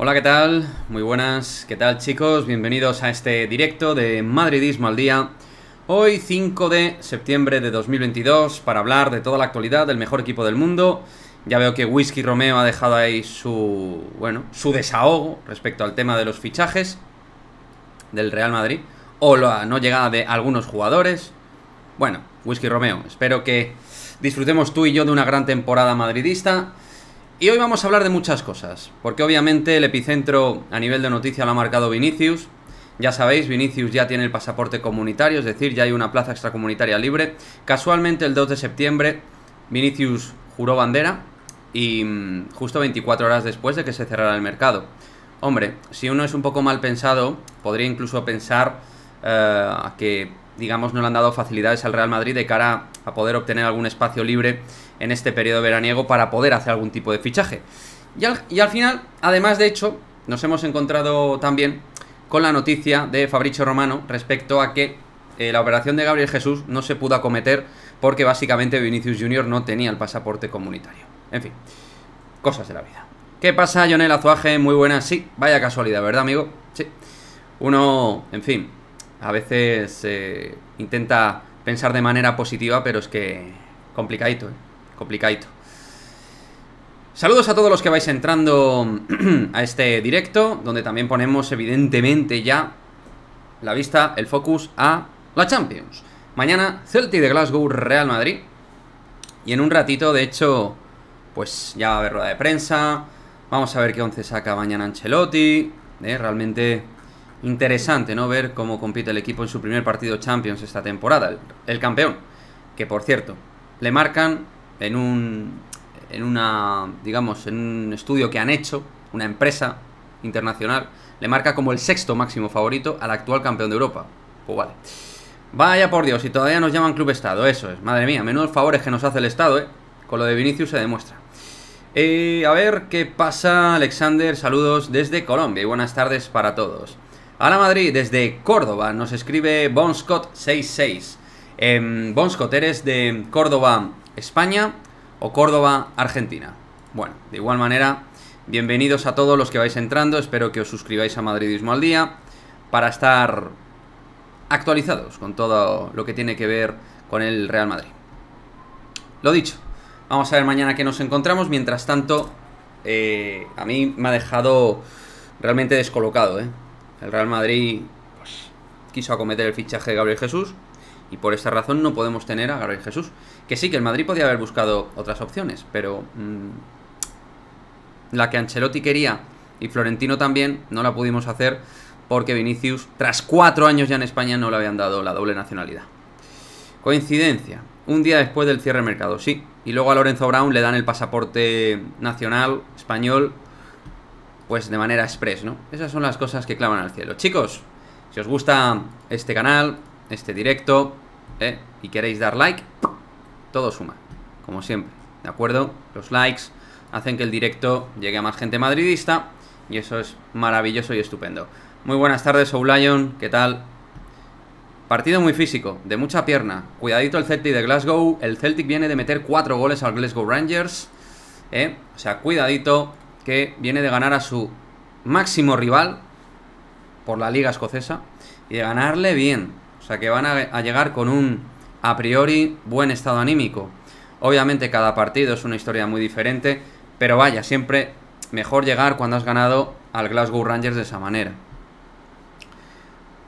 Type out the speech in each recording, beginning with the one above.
Hola, ¿qué tal? Muy buenas, ¿qué tal chicos? Bienvenidos a este directo de Madridismo al día. Hoy 5 de septiembre de 2022 para hablar de toda la actualidad del mejor equipo del mundo. Ya veo que Whisky Romeo ha dejado ahí su desahogo respecto al tema de los fichajes del Real Madrid o la no llegada de algunos jugadores. Bueno, Whisky Romeo, espero que disfrutemos tú y yo de una gran temporada madridista. Y hoy vamos a hablar de muchas cosas, porque obviamente el epicentro a nivel de noticia lo ha marcado Vinicius. Ya sabéis, Vinicius ya tiene el pasaporte comunitario, es decir, ya hay una plaza extracomunitaria libre. Casualmente el 2 de septiembre Vinicius juró bandera y justo 24 horas después de que se cerrara el mercado. Hombre, si uno es un poco mal pensado, podría incluso pensar que, digamos, no le han dado facilidades al Real Madrid de cara a poder obtener algún espacio libre en este periodo veraniego para poder hacer algún tipo de fichaje. Y al final, además de hecho, nos hemos encontrado también con la noticia de Fabrizio Romano respecto a que la operación de Gabriel Jesús no se pudo acometer porque básicamente Vinicius Jr. no tenía el pasaporte comunitario. En fin, cosas de la vida. ¿Qué pasa, Jonel Azuaje? Muy buenas. Sí, vaya casualidad, ¿verdad, amigo? Sí. Uno, en fin, a veces intenta pensar de manera positiva, pero es que complicadito, ¿eh? Complicadito. Saludos a todos los que vais entrando a este directo, donde también ponemos evidentemente ya la vista, el focus a la Champions. Mañana Celtic de Glasgow, Real Madrid. Y en un ratito, de hecho, pues ya va a haber rueda de prensa. Vamos a ver qué once saca mañana Ancelotti. Realmente interesante, ¿no? Ver cómo compite el equipo en su primer partido Champions esta temporada. El campeón, que por cierto, le marcan en un estudio que han hecho, una empresa internacional, le marca como el sexto máximo favorito al actual campeón de Europa. Pues vale. Vaya por Dios, y todavía nos llaman Club Estado, eso es. Madre mía, menudos favores que nos hace el Estado, ¿eh? Con lo de Vinicius se demuestra. A ver qué pasa, Alexander, saludos desde Colombia y buenas tardes para todos. A la Madrid, desde Córdoba, nos escribe Bonscott 66. Bonscott, ¿eres de Córdoba, España o Córdoba, Argentina? Bueno, de igual manera, bienvenidos a todos los que vais entrando. Espero que os suscribáis a Madridismo al Día para estar actualizados con todo lo que tiene que ver con el Real Madrid. Lo dicho, vamos a ver mañana qué nos encontramos. Mientras tanto, a mí me ha dejado realmente descolocado, ¿eh? El Real Madrid pues quiso acometer el fichaje de Gabriel Jesús y por esta razón no podemos tener a Gabriel Jesús. Que sí, que el Madrid podía haber buscado otras opciones, pero la que Ancelotti quería y Florentino también no la pudimos hacer porque Vinicius, tras 4 años ya en España, no le habían dado la doble nacionalidad. Coincidencia, un día después del cierre de mercado, sí. Y luego a Lorenzo Brown le dan el pasaporte nacional español, pues de manera express, ¿no? Esas son las cosas que claman al cielo. Chicos, si os gusta este canal, este directo, y queréis dar like, todo suma, como siempre, ¿de acuerdo? Los likes hacen que el directo llegue a más gente madridista y eso es maravilloso y estupendo. Muy buenas tardes, Oulayon, ¿qué tal? Partido muy físico, de mucha pierna. Cuidadito el Celtic de Glasgow. El Celtic viene de meter 4 goles al Glasgow Rangers, o sea, cuidadito, que viene de ganar a su máximo rival por la liga escocesa y de ganarle bien. O sea que van a llegar con un, a priori, buen estado anímico. Obviamente cada partido es una historia muy diferente, pero vaya, siempre mejor llegar cuando has ganado al Glasgow Rangers de esa manera.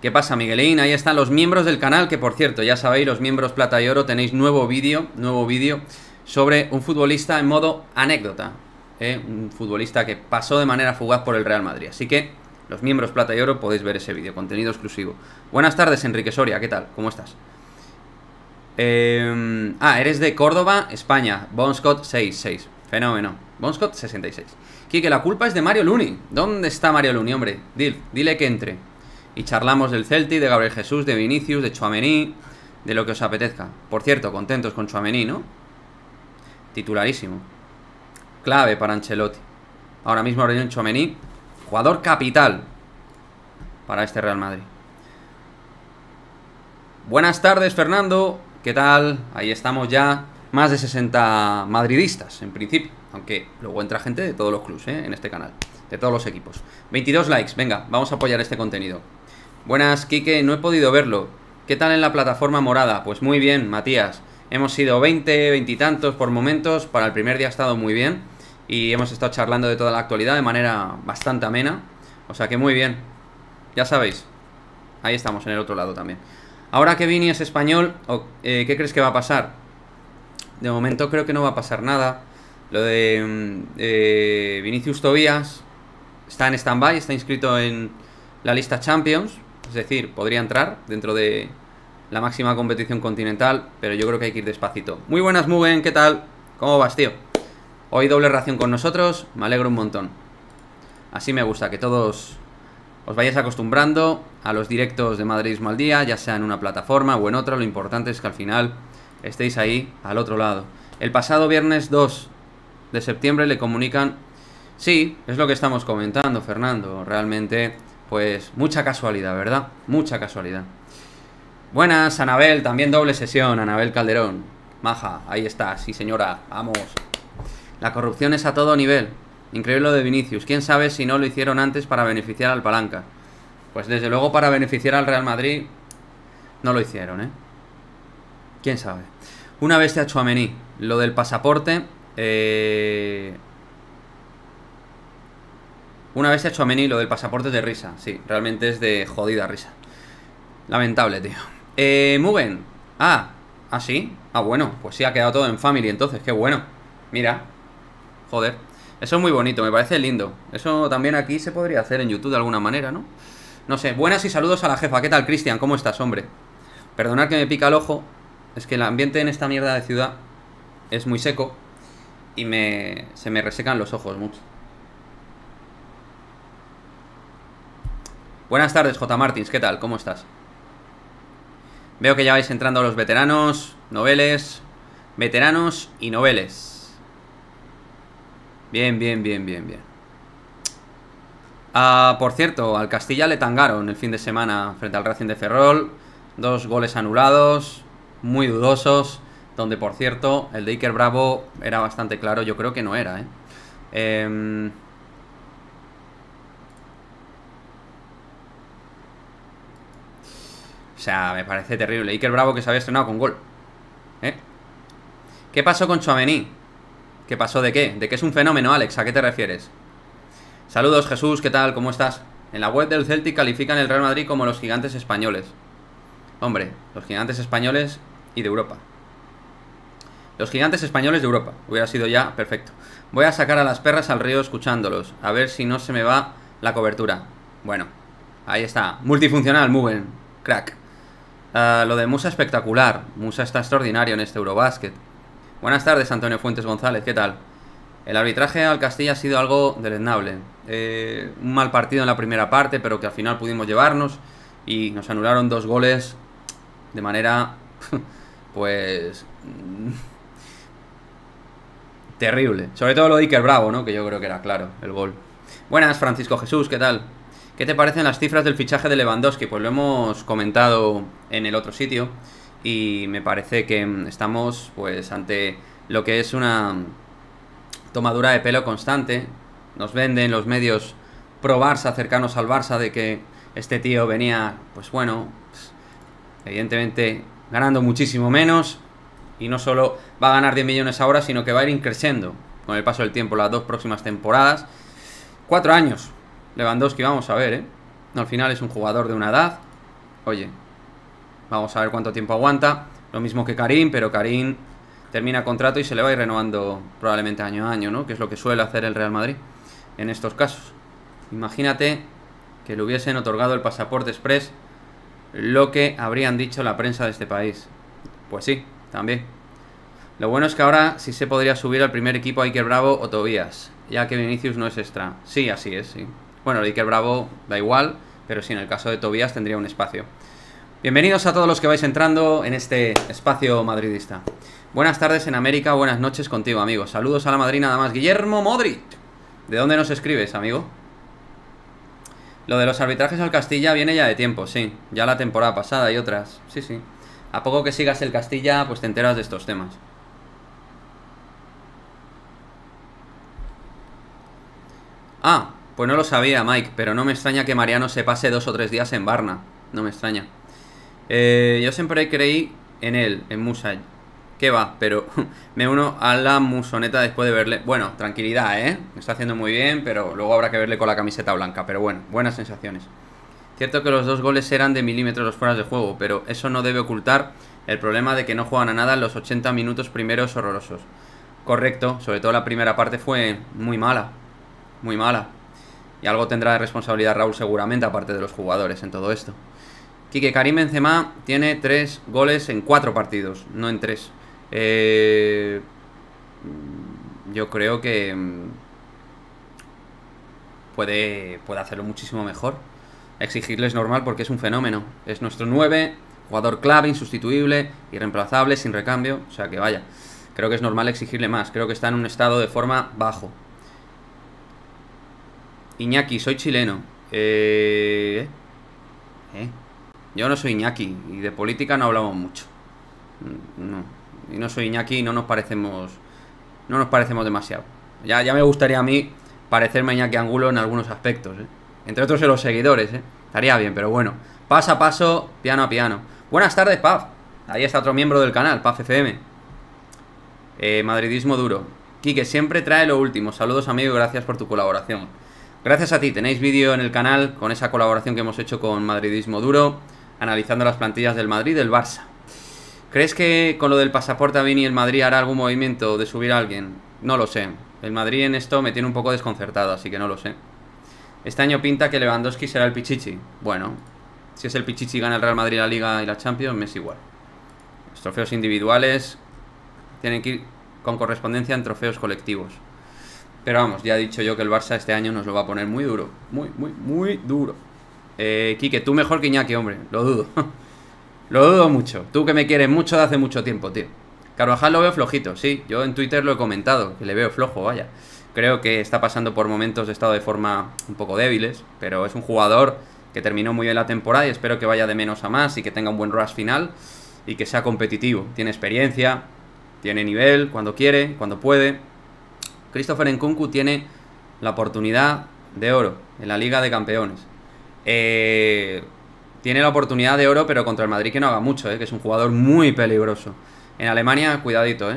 ¿Qué pasa, Miguelín? Ahí están los miembros del canal, que por cierto, ya sabéis, los miembros plata y oro, tenéis nuevo vídeo sobre un futbolista en modo anécdota, un futbolista que pasó de manera fugaz por el Real Madrid. Así que los miembros plata y oro podéis ver ese vídeo, contenido exclusivo. Buenas tardes, Enrique Soria, ¿qué tal? ¿Cómo estás? Eres de Córdoba, España. Bonscott 66, fenómeno. Bonscott 66. Kike, la culpa es de Mario Luni. ¿Dónde está Mario Luni, hombre? Dile que entre y charlamos del Celtic, de Gabriel Jesús, de Vinicius, de Tchouaméni, de lo que os apetezca. Por cierto, contentos con Tchouaméni, ¿no? Titularísimo, clave para Ancelotti. Ahora mismo Aurelien Tchouaméni, jugador capital para este Real Madrid. Buenas tardes, Fernando, ¿qué tal? Ahí estamos ya, más de 60 madridistas en principio, aunque luego entra gente de todos los clubs en este canal. de todos los equipos. 22 likes, venga, vamos a apoyar este contenido. Buenas, Quique, no he podido verlo. ¿Qué tal en la plataforma morada? Pues muy bien, Matías. Hemos sido 20, 20 y tantos por momentos. Para el primer día ha estado muy bien. Y hemos estado charlando de toda la actualidad de manera bastante amena. O sea que muy bien. Ya sabéis. Ahí estamos, en el otro lado también. Ahora que Vini es español, ¿qué crees que va a pasar? De momento creo que no va a pasar nada. Lo de Vinicius Tobias está en stand-by, está inscrito en la lista Champions. Es decir, podría entrar dentro de la máxima competición continental, pero yo creo que hay que ir despacito. Muy buenas, Mugen, ¿qué tal? ¿Cómo vas, tío? Hoy doble ración con nosotros, me alegro un montón. Así me gusta, que todos os vayáis acostumbrando a los directos de Madridismo al día, ya sea en una plataforma o en otra. Lo importante es que al final estéis ahí, al otro lado. El pasado viernes 2 de septiembre le comunican... Sí, es lo que estamos comentando, Fernando. Realmente, pues, mucha casualidad, ¿verdad? Mucha casualidad. Buenas, Anabel, también doble sesión, Anabel Calderón. Maja, ahí está, sí señora, vamos. La corrupción es a todo nivel. Increíble lo de Vinicius. ¿Quién sabe si no lo hicieron antes para beneficiar al Palanca? Pues desde luego para beneficiar al Real Madrid no lo hicieron, ¿eh? ¿Quién sabe? Una bestia Tchouaméni. Lo del pasaporte... Una bestia Tchouaméni, lo del pasaporte es de risa. Sí, realmente es de jodida risa. Lamentable, tío. Mugen. Ah, sí. Ah, bueno. Pues sí, ha quedado todo en family entonces. Qué bueno. Mira. Joder. Eso es muy bonito, me parece lindo. Eso también aquí se podría hacer en YouTube de alguna manera, ¿no? No sé, buenas y saludos a la jefa. ¿Qué tal, Cristian? ¿Cómo estás, hombre? Perdonad que me pica el ojo. Es que el ambiente en esta mierda de ciudad es muy seco y se me resecan los ojos mucho. Buenas tardes, J. Martins. ¿Qué tal? ¿Cómo estás? Veo que ya vais entrando los veteranos, noveles, veteranos y noveles. Bien, bien, bien, bien, bien. Ah, por cierto, al Castilla le tangaron el fin de semana frente al Racing de Ferrol. 2 goles anulados, muy dudosos. Donde, por cierto, el de Iker Bravo era bastante claro. Yo creo que no era, ¿eh? O sea, me parece terrible. Iker Bravo que se había estrenado con gol. ¿Qué pasó con Tchouaméni? ¿Qué pasó de qué? De que es un fenómeno, Alex. ¿A qué te refieres? Saludos, Jesús. ¿Qué tal? ¿Cómo estás? En la web del Celtic califican el Real Madrid como los gigantes españoles. Hombre, los gigantes españoles y de Europa. Los gigantes españoles de Europa. Hubiera sido ya perfecto. Voy a sacar a las perras al río escuchándolos. A ver si no se me va la cobertura. Bueno, ahí está. Multifuncional, muy bien. Crack. Lo de Musa espectacular. Musa está extraordinario en este Eurobásquet. Buenas tardes, Antonio Fuentes González, ¿qué tal? El arbitraje al Castilla ha sido algo deleznable. Un mal partido en la primera parte, pero que al final pudimos llevarnos y nos anularon 2 goles de manera, pues, terrible. Sobre todo lo de Iker Bravo, ¿no? Que yo creo que era claro, el gol. Buenas, Francisco Jesús, ¿qué tal? ¿Qué te parecen las cifras del fichaje de Lewandowski? Pues lo hemos comentado en el otro sitio. Y me parece que estamos, pues, ante lo que es una tomadura de pelo constante. Nos venden los medios pro Barça, cercanos al Barça, de que este tío venía, pues bueno, evidentemente ganando muchísimo menos. Y no solo va a ganar 10 millones ahora, sino que va a ir creciendo con el paso del tiempo las 2 próximas temporadas. 4 años. Lewandowski, vamos a ver, ¿eh? Al final es un jugador de una edad. Oye... Vamos a ver cuánto tiempo aguanta. Lo mismo que Karim, pero Karim termina contrato y se le va a ir renovando probablemente año a año, ¿no? Que es lo que suele hacer el Real Madrid en estos casos. Imagínate que le hubiesen otorgado el pasaporte express, lo que habrían dicho la prensa de este país. Pues sí, también. Lo bueno es que ahora sí se podría subir al primer equipo a Iker Bravo o Tobías, ya que Vinicius no es extra. Sí, así es, sí. Bueno, el Iker Bravo da igual, pero sí, en el caso de Tobías tendría un espacio. Bienvenidos a todos los que vais entrando en este espacio madridista. Buenas tardes en América, buenas noches contigo, amigos. Saludos a la Madrid nada más. Guillermo Modric, ¿de dónde nos escribes, amigo? Lo de los arbitrajes al Castilla viene ya de tiempo, sí. Ya la temporada pasada y otras, sí, sí. A poco que sigas el Castilla, pues te enteras de estos temas. Ah, Pues no lo sabía, Mike, pero no me extraña que Mariano se pase 2 o 3 días en Varna. No me extraña. Yo siempre creí en él, en Musa. ¿Qué va? Pero me uno a la musoneta después de verle. Bueno, tranquilidad, ¿eh? Me está haciendo muy bien, pero luego habrá que verle con la camiseta blanca. Pero bueno, buenas sensaciones. Cierto que los 2 goles eran de milímetros los fueras de juego, pero eso no debe ocultar el problema de que no juegan a nada en los 80 minutos primeros horrorosos. Correcto, sobre todo la primera parte fue muy mala. Muy mala. Y algo tendrá de responsabilidad Raúl seguramente, aparte de los jugadores, en todo esto. Quique, Karim Benzema tiene 3 goles en 4 partidos, no en 3. Yo creo que puede hacerlo muchísimo mejor. Exigirle es normal porque es un fenómeno. Es nuestro 9, jugador clave, insustituible, irreemplazable, sin recambio. O sea que vaya, creo que es normal exigirle más. Creo que está en un estado de forma bajo. Iñaki, soy chileno. Yo no soy Iñaki y de política no hablamos mucho. No. Y no soy Iñaki y no nos parecemos demasiado. Ya me gustaría a mí parecerme a Iñaki Angulo en algunos aspectos, ¿eh? Entre otros en los seguidores, ¿eh? Estaría bien, pero bueno. Paso a paso, piano a piano. Buenas tardes, Paf. Ahí está otro miembro del canal, Paf FM. Madridismo duro. Quique, siempre trae lo último. Saludos, amigo, y gracias por tu colaboración. Gracias a ti. Tenéis vídeo en el canal con esa colaboración que hemos hecho con Madridismo duro, analizando las plantillas del Madrid y del Barça. ¿Crees que con lo del pasaporte a Vini el Madrid hará algún movimiento de subir a alguien? No lo sé. El Madrid en esto me tiene un poco desconcertado, así que no lo sé. Este año pinta que Lewandowski será el Pichichi. Bueno, si es el Pichichi gana el Real Madrid la Liga y la Champions, me es igual. Los trofeos individuales tienen que ir con correspondencia en trofeos colectivos. Pero vamos, ya he dicho yo que el Barça este año nos lo va a poner muy duro. Muy duro. Quique, tú mejor que Iñaki, hombre. Lo dudo. Lo dudo mucho. Tú que me quieres mucho de hace mucho tiempo, tío. Carvajal lo veo flojito, sí. Yo en Twitter lo he comentado, que le veo flojo, vaya. Creo que está pasando por momentos de estado de forma un poco débiles, pero es un jugador que terminó muy bien la temporada y espero que vaya de menos a más y que tenga un buen rush final y que sea competitivo. Tiene experiencia, tiene nivel, cuando quiere, cuando puede. Christopher Nkunku tiene la oportunidad de oro en la Liga de Campeones. Tiene la oportunidad de oro, pero contra el Madrid que no haga mucho, que es un jugador muy peligroso. En Alemania, cuidadito,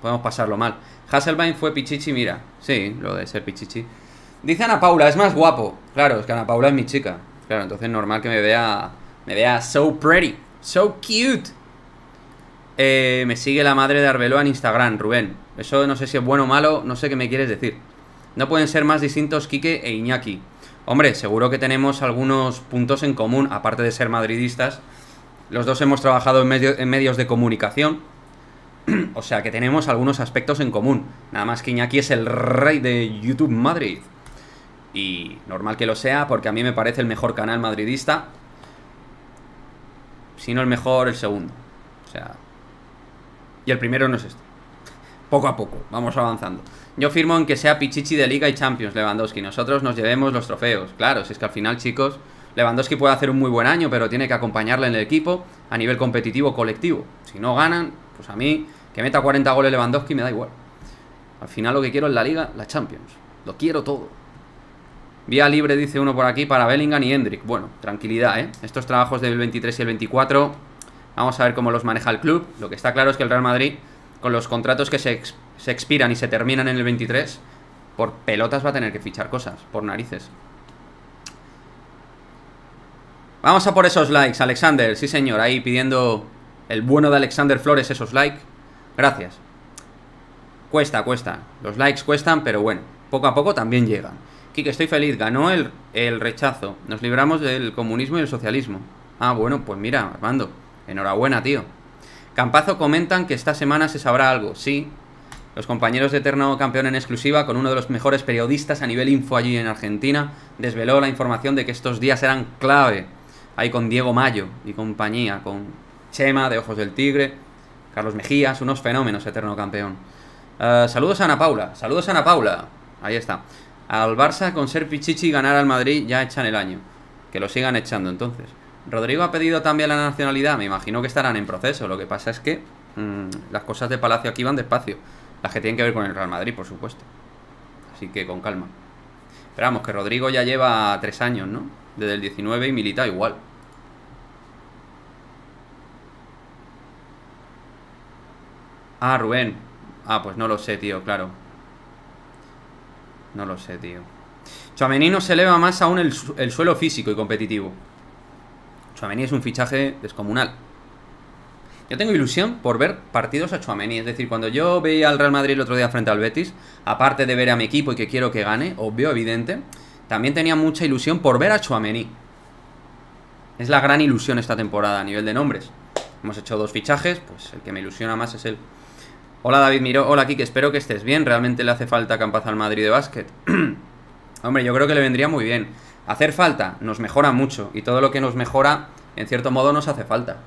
podemos pasarlo mal. Hasselbein fue pichichi, mira. Sí, lo de ser pichichi. Dice Ana Paula, es más guapo. Claro, es que Ana Paula es mi chica. Claro, entonces normal que me vea so pretty, so cute. Me sigue la madre de Arbeloa en Instagram, Rubén. Eso no sé si es bueno o malo, no sé qué me quieres decir. No pueden ser más distintos Quique e Iñaki. Hombre, seguro que tenemos algunos puntos en común, aparte de ser madridistas. Los dos hemos trabajado en medios de comunicación, o sea que tenemos algunos aspectos en común. Nada más que Iñaki es el rey de YouTube Madrid. Y normal que lo sea, porque a mí me parece el mejor canal madridista. Si no el mejor, el segundo. O sea... Y el primero no es este. Poco a poco, vamos avanzando. Yo firmo en que sea Pichichi de Liga y Champions, Lewandowski. Nosotros nos llevemos los trofeos. Claro, si es que al final, chicos, Lewandowski puede hacer un muy buen año, pero tiene que acompañarle en el equipo a nivel competitivo colectivo. Si no ganan, pues a mí, que meta 40 goles Lewandowski, me da igual. Al final lo que quiero es la Liga, la Champions. Lo quiero todo. Vía libre, dice uno por aquí, para Bellingham y Hendrik. Bueno, tranquilidad, ¿eh? Estos trabajos del 23 y el 24, vamos a ver cómo los maneja el club. Lo que está claro es que el Real Madrid, con los contratos que se expiran y se terminan en el 23, por pelotas va a tener que fichar cosas, por narices. Vamos a por esos likes, Alexander. Sí, señor, ahí pidiendo el bueno de Alexander Flores esos likes. Gracias. Cuesta. Los likes cuestan, pero bueno, poco a poco también llegan. Kike, estoy feliz. Ganó el rechazo. Nos libramos del comunismo y el socialismo. Ah, bueno, pues mira, Armando, enhorabuena, tío. Campazo, comentan que esta semana se sabrá algo. Sí, los compañeros de Eterno Campeón en exclusiva, con uno de los mejores periodistas a nivel info allí en Argentina, desveló la información de que estos días eran clave. Ahí con Diego Mayo y compañía, con Chema de Ojos del Tigre, Carlos Mejías, unos fenómenos, Eterno Campeón. Saludos a Ana Paula, ahí está. Al Barça con ser pichichi y ganar al Madrid ya echan el año. Que lo sigan echando entonces. Rodrigo ha pedido también la nacionalidad. Me imagino que estarán en proceso. Lo que pasa es que las cosas de Palacio aquí van despacio. Las que tienen que ver con el Real Madrid, por supuesto. Así que con calma. Pero vamos, que Rodrigo ya lleva 3 años, ¿no? Desde el 19 y Militao igual. Ah, Rubén. Ah, pues no lo sé, tío, claro. No lo sé, tío. Tchouaméni no se eleva más aún el suelo físico y competitivo. Tchouaméni es un fichaje descomunal. Yo tengo ilusión por ver partidos a Tchouaméni. Es decir, cuando yo veía al Real Madrid el otro día frente al Betis, aparte de ver a mi equipo y que quiero que gane, obvio, evidente, también tenía mucha ilusión por ver a Tchouaméni. Es la gran ilusión esta temporada a nivel de nombres. Hemos hecho 2 fichajes, pues el que me ilusiona más es él. Hola David Miró, hola Kike, espero que estés bien. Realmente le hace falta Campaz al Madrid de básquet. Hombre, yo creo que le vendría muy bien. Hacer falta nos mejora mucho, y todo lo que nos mejora, en cierto modo, nos hace falta.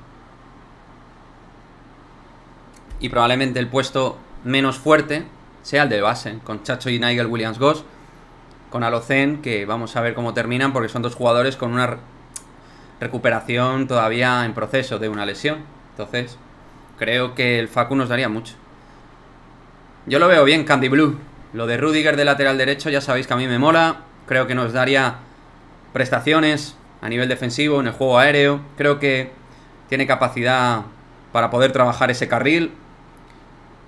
Y probablemente el puesto menos fuerte sea el de base, con Chacho y Nigel Williams-Goss, con Alocen, que vamos a ver cómo terminan, porque son 2 jugadores con una recuperación todavía en proceso de una lesión. Entonces, creo que el Facu nos daría mucho. Yo lo veo bien, Candy Blue. Lo de Rüdiger de lateral derecho, ya sabéis que a mí me mola. Creo que nos daría prestaciones a nivel defensivo, en el juego aéreo. Creo que tiene capacidad para poder trabajar ese carril.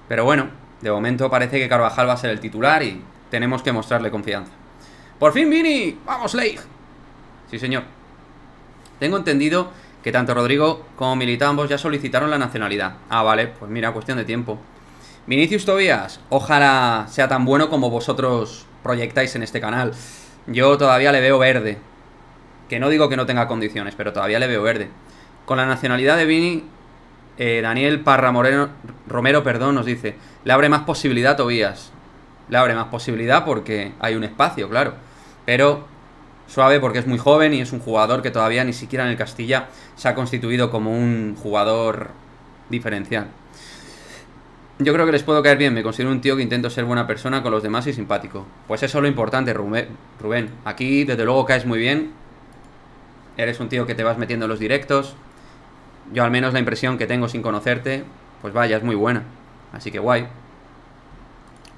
Pero bueno, de momento parece que Carvajal va a ser el titular y tenemos que mostrarle confianza. ¡Por fin, Vini! ¡Vamos, Leigh! Sí, señor. Tengo entendido que tanto Rodrigo como Militao ambos ya solicitaron la nacionalidad. Ah, vale, pues mira, cuestión de tiempo. Vinicius Tobias, ojalá sea tan bueno como vosotros proyectáis en este canal. Yo todavía le veo verde. Que no digo que no tenga condiciones, pero todavía le veo verde. Con la nacionalidad de Vini... Daniel Parra Romero, perdón, nos dice: le abre más posibilidad, Tobías. Le abre más posibilidad porque hay un espacio, claro. Pero suave, porque es muy joven y es un jugador que todavía ni siquiera en el Castilla se ha constituido como un jugador diferencial. Yo creo que les puedo caer bien. Me considero un tío que intento ser buena persona con los demás y simpático. Pues eso es lo importante, Rubén. Aquí, desde luego, caes muy bien. Eres un tío que te vas metiendo en los directos. Yo al menos la impresión que tengo sin conocerte, pues vaya, es muy buena. Así que guay.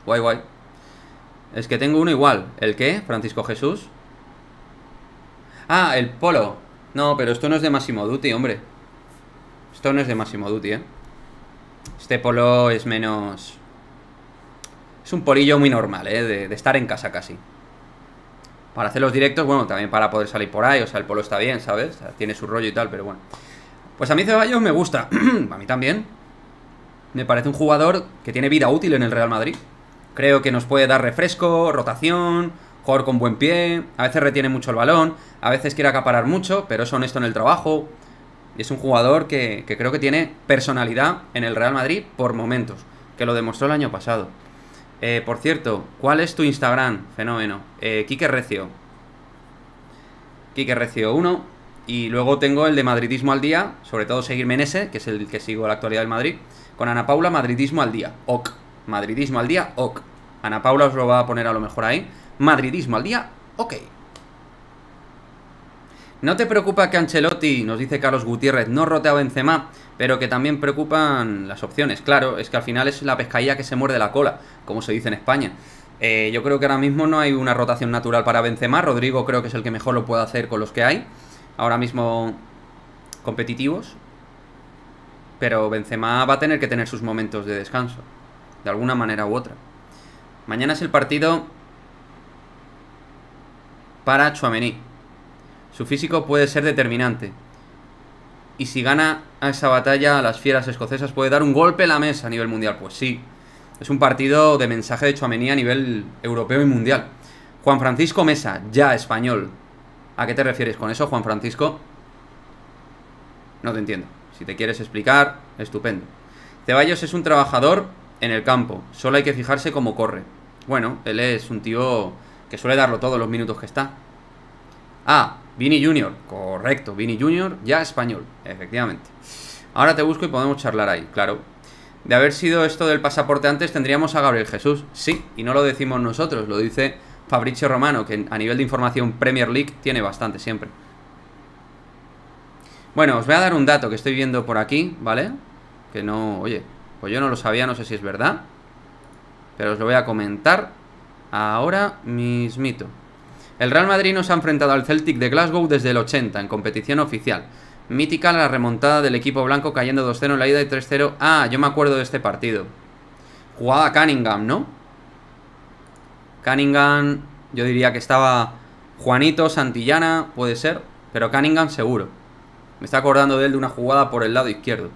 Guay, guay. Es que tengo uno igual. ¿El qué? Francisco Jesús. Ah, el Polo. No, pero esto no es de Massimo Dutti, hombre. Esto no es de Massimo Dutti, ¿eh? Este Polo es menos... Es un polillo muy normal, ¿eh? De estar en casa casi. Para hacer los directos, bueno, también para poder salir por ahí. O sea, el Polo está bien, ¿sabes? O sea, tiene su rollo y tal, pero bueno. Pues a mí Ceballos me gusta. A mí también. Me parece un jugador que tiene vida útil en el Real Madrid. Creo que nos puede dar refresco, rotación, jugador con buen pie. A veces retiene mucho el balón, a veces quiere acaparar mucho, pero es honesto en el trabajo. Es un jugador que creo que tiene personalidad en el Real Madrid por momentos, que lo demostró el año pasado. Por cierto, ¿cuál es tu Instagram? Fenómeno. Quique Recio. Quique Recio 1. Y luego tengo el de Madridismo al día, sobre todo seguirme en ese, que es el que sigo en la actualidad del Madrid. Con Ana Paula, Madridismo al día, ok. Madridismo al día, ok. Ana Paula os lo va a poner a lo mejor ahí. Madridismo al día, ok. No te preocupa que Ancelotti, nos dice Carlos Gutiérrez, no rote a Benzema, pero que también preocupan las opciones. Claro, es que al final es la pescadilla que se muerde la cola, como se dice en España. Yo creo que ahora mismo no hay una rotación natural para Benzema. Rodrigo creo que es el que mejor lo puede hacer con los que hay ahora mismo competitivos, pero Benzema va a tener que tener sus momentos de descanso, de alguna manera u otra. Mañana es el partido para Tchouaméni. Su físico puede ser determinante, y si gana a esa batalla a las fieras escocesas puede dar un golpe en la mesa a nivel mundial. Pues sí, es un partido de mensaje de Tchouaméni a nivel europeo y mundial. Juan Francisco Mesa, ya español. ¿A qué te refieres con eso, Juan Francisco? No te entiendo. Si te quieres explicar, estupendo. Ceballos es un trabajador en el campo. Solo hay que fijarse cómo corre. Bueno, él es un tío que suele darlo todos los minutos que está. Ah, Vini Jr. Correcto, Vini Jr. ya español. Efectivamente. Ahora te busco y podemos charlar ahí, claro. De haber sido esto del pasaporte antes, tendríamos a Gabriel Jesús. Sí, y no lo decimos nosotros, lo dice... Fabrizio Romano, que a nivel de información Premier League tiene bastante siempre. Bueno, os voy a dar un dato que estoy viendo por aquí, ¿vale? Que no, oye, pues yo no lo sabía, no sé si es verdad, pero os lo voy a comentar ahora mismito. El Real Madrid no se ha enfrentado al Celtic de Glasgow desde el 80 en competición oficial. Mítica la remontada del equipo blanco cayendo 2-0 en la ida y 3-0. Ah, yo me acuerdo de este partido. Jugaba Cunningham, ¿no? Cunningham, yo diría que estaba Juanito, Santillana, puede ser. Pero Cunningham seguro. Me está acordando de él de una jugada por el lado izquierdo.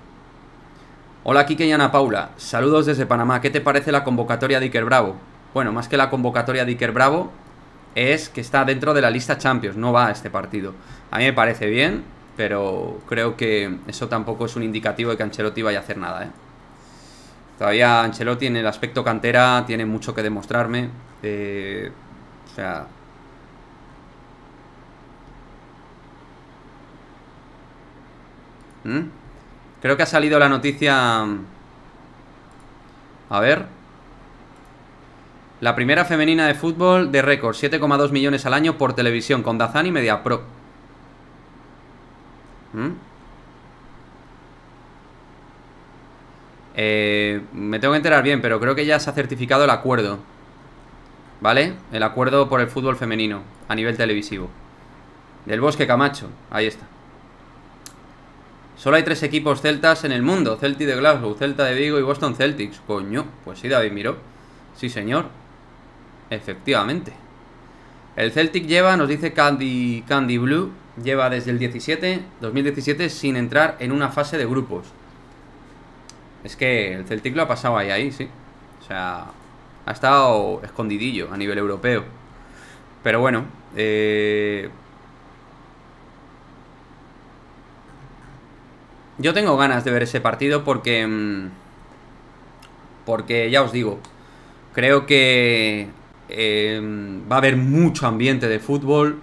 Hola Quique y Ana Paula, saludos desde Panamá. ¿Qué te parece la convocatoria de Iker Bravo? Bueno, más que la convocatoria de Iker Bravo, es que está dentro de la lista Champions, no va a este partido. A mí me parece bien, pero creo que eso tampoco es un indicativo de que Ancelotti vaya a hacer nada, ¿eh? Todavía Ancelotti en el aspecto cantera tiene mucho que demostrarme. O sea... Creo que ha salido la noticia. A ver. La primera femenina de fútbol de récord, 7,2 millones al año por televisión, con Dazn y Mediapro. Me tengo que enterar bien, pero creo que ya se ha certificado el acuerdo, ¿vale? El acuerdo por el fútbol femenino a nivel televisivo. Del Bosque Camacho, ahí está. Solo hay 3 equipos celtas en el mundo: Celtic de Glasgow, Celta de Vigo y Boston Celtics. Coño, pues sí, David Miró. Sí, señor. Efectivamente. El Celtic lleva, nos dice Candy Blue, lleva desde el 2017 sin entrar en una fase de grupos. Es que el Celtic lo ha pasado ahí, sí. O sea, ha estado escondidillo a nivel europeo. Pero bueno, yo tengo ganas de ver ese partido porque, ya os digo, creo que va a haber mucho ambiente de fútbol,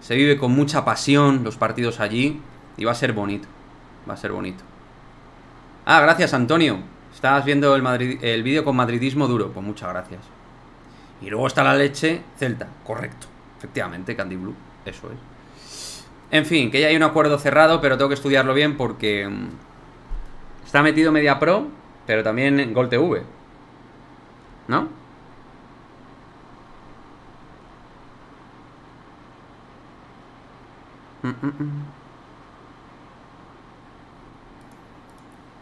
se vive con mucha pasión los partidos allí y va a ser bonito, va a ser bonito. Ah, gracias Antonio, estás viendo el vídeo con madridismo duro, pues muchas gracias. Y luego está la leche celta, correcto, efectivamente, Candy Blue, eso es. En fin, que ya hay un acuerdo cerrado, pero tengo que estudiarlo bien porque está metido Mediapro, pero también en Gol TV, ¿no?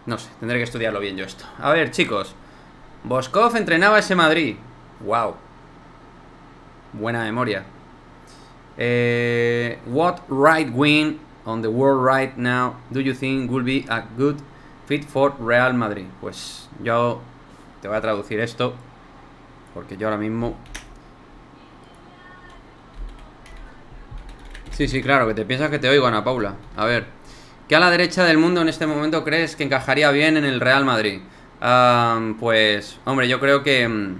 No sé, tendré que estudiarlo bien yo esto. A ver, chicos, Bonscott entrenaba ese Madrid. Wow. Buena memoria. What right wing on the world right now do you think will be a good fit for Real Madrid? Pues yo te voy a traducir esto porque yo ahora mismo... Sí, claro, que te piensas que te oigo, Ana Paula. A ver, ¿qué a la derecha del mundo en este momento crees que encajaría bien en el Real Madrid? Pues, hombre, yo creo que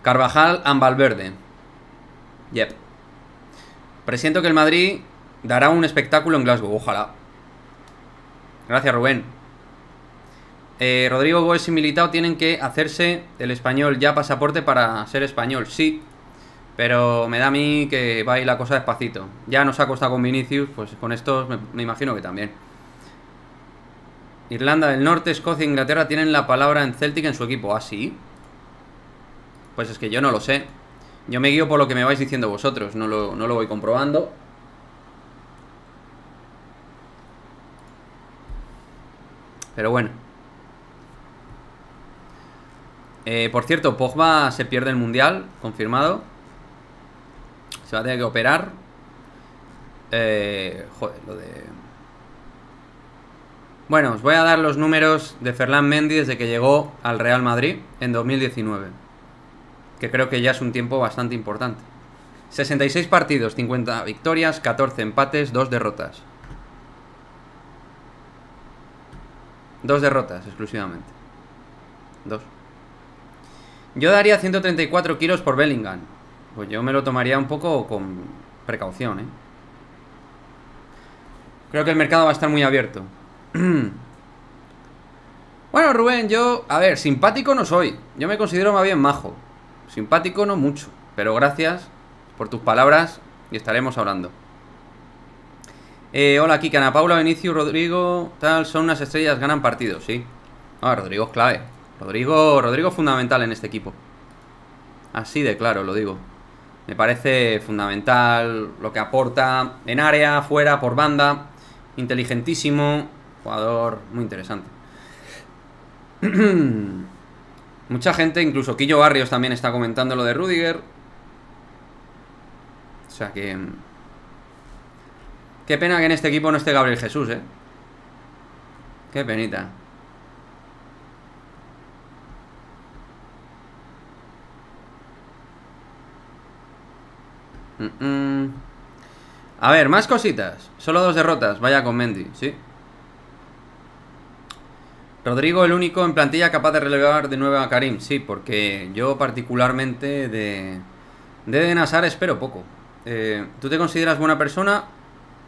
Carvajal and Valverde. Yep. Presiento que el Madrid dará un espectáculo en Glasgow, ojalá. Gracias, Rubén. Rodrigo, Goes y Militao tienen que hacerse el español ya pasaporte para ser español, sí. Pero me da a mí que va a ir la cosa despacito. Ya nos ha costado con Vinicius, pues con estos me imagino que también. Irlanda del Norte, Escocia e Inglaterra tienen la palabra en Celtic en su equipo, ¿ah, sí? Pues es que yo no lo sé. Yo me guío por lo que me vais diciendo vosotros, no lo voy comprobando. Pero bueno. Por cierto, Pogba se pierde el Mundial, confirmado. Se va a tener que operar. Joder, lo de... Bueno, os voy a dar los números de Ferland Mendy desde que llegó al Real Madrid en 2019. Que creo que ya es un tiempo bastante importante. 66 partidos, 50 victorias, 14 empates, 2 derrotas. 2 derrotas exclusivamente. 2. Yo daría 134 kilos por Bellingham. Pues yo me lo tomaría un poco con precaución, ¿eh? Creo que el mercado va a estar muy abierto. Bueno, Rubén, yo... A ver, simpático no soy. Yo me considero más bien majo. Simpático no mucho, pero gracias por tus palabras y estaremos hablando. Hola Kike, Ana Paula, Vinicius, Rodrigo, tal, son unas estrellas, ganan partidos, sí. Ah, Rodrigo es clave. Rodrigo es fundamental en este equipo. Así de claro lo digo. Me parece fundamental lo que aporta en área, fuera, por banda. Inteligentísimo. Jugador muy interesante. Mucha gente, incluso Quillo Barrios también está comentando lo de Rüdiger. O sea que... Qué pena que en este equipo no esté Gabriel Jesús, ¿eh? Qué penita. A ver, más cositas. Solo 2 derrotas, vaya con Mendy, sí. Rodrigo el único en plantilla capaz de relevar de nuevo a Karim. Sí, porque yo particularmente de Nazar espero poco. ¿Tú te consideras buena persona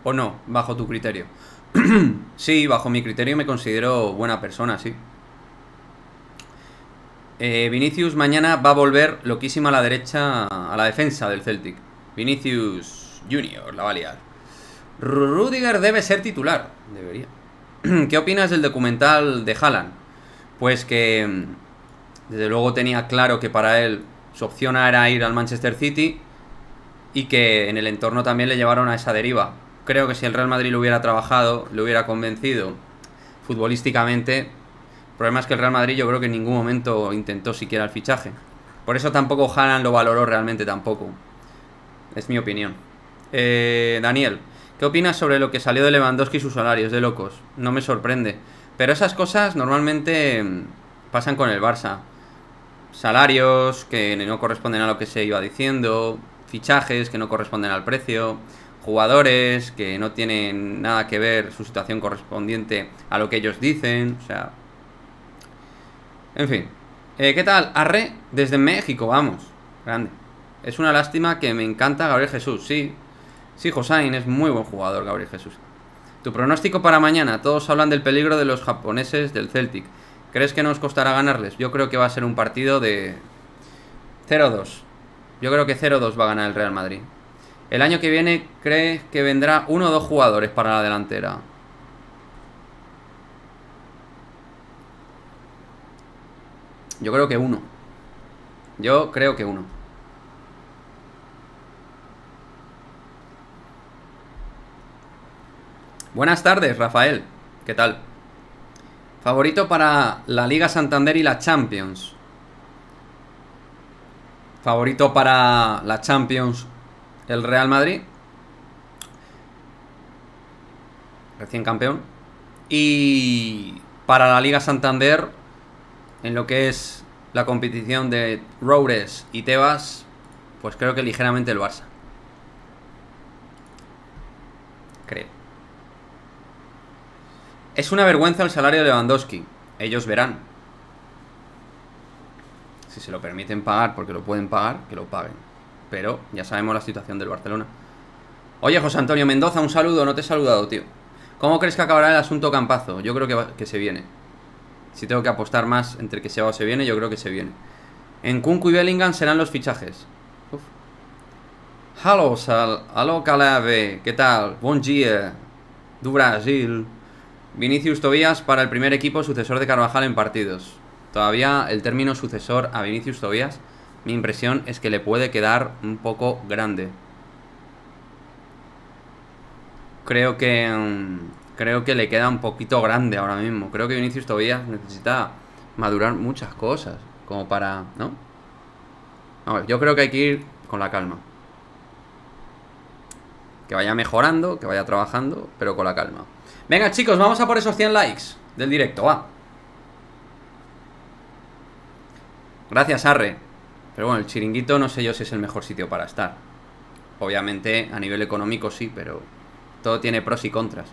o no? Bajo tu criterio. Sí, bajo mi criterio me considero buena persona, sí. Vinicius mañana va a volver loquísima a la derecha, a la defensa del Celtic. Vinicius Jr. la va a liar. Rüdiger debe ser titular. Debería. ¿Qué opinas del documental de Haaland? Pues que desde luego tenía claro que para él su opción era ir al Manchester City y que en el entorno también le llevaron a esa deriva. Creo que si el Real Madrid lo hubiera trabajado, lo hubiera convencido futbolísticamente. El problema es que el Real Madrid yo creo que en ningún momento intentó siquiera el fichaje. Por eso tampoco Haaland lo valoró realmente tampoco. Es mi opinión. Daniel, ¿qué opinas sobre lo que salió de Lewandowski y sus salarios? De locos, no me sorprende. Pero esas cosas normalmente pasan con el Barça. Salarios que no corresponden a lo que se iba diciendo, fichajes que no corresponden al precio, jugadores que no tienen nada que ver su situación correspondiente a lo que ellos dicen, o sea... En fin. ¿Qué tal? Arre, desde México, vamos. Grande. Es una lástima que me encanta Gabriel Jesús, sí. Sí, Josain es muy buen jugador, Gabriel Jesús. Tu pronóstico para mañana. Todos hablan del peligro de los japoneses del Celtic. ¿Crees que nos costará ganarles? Yo creo que va a ser un partido de 0-2. Yo creo que 0-2 va a ganar el Real Madrid. El año que viene, ¿crees que vendrá 1 o 2 jugadores para la delantera? Yo creo que 1. Yo creo que 1. Buenas tardes, Rafael. ¿Qué tal? Favorito para la Liga Santander y la Champions. Favorito para la Champions, el Real Madrid. Recién campeón. Y para la Liga Santander, en lo que es la competición de Roures y Tebas, pues creo que ligeramente el Barça. Creo. Es una vergüenza el salario de Lewandowski. Ellos verán. Si se lo permiten pagar, porque lo pueden pagar, que lo paguen. Pero ya sabemos la situación del Barcelona. Oye, José Antonio Mendoza, un saludo. No te he saludado, tío. ¿Cómo crees que acabará el asunto Campazo? Yo creo que se viene. Si tengo que apostar más entre que se va o se viene, yo creo que se viene. Nkunku y Bellingham serán los fichajes. Uf. Hello, Sal. Hello, Calave. ¿Qué tal? Bom dia. Du Brasil. Vinicius Tobias para el primer equipo, sucesor de Carvajal en partidos. Todavía el término sucesor a Vinicius Tobias, mi impresión es que le puede quedar un poco grande. Creo que le queda un poquito grande ahora mismo. Creo que Vinicius Tobias necesita madurar muchas cosas como para... ¿no? A ver, yo creo que hay que ir con la calma. Que vaya mejorando, que vaya trabajando, pero con la calma. Venga, chicos, vamos a por esos 100 likes del directo, va. Gracias, Arre. Pero bueno, el chiringuito no sé yo si es el mejor sitio para estar. Obviamente, a nivel económico sí, pero todo tiene pros y contras.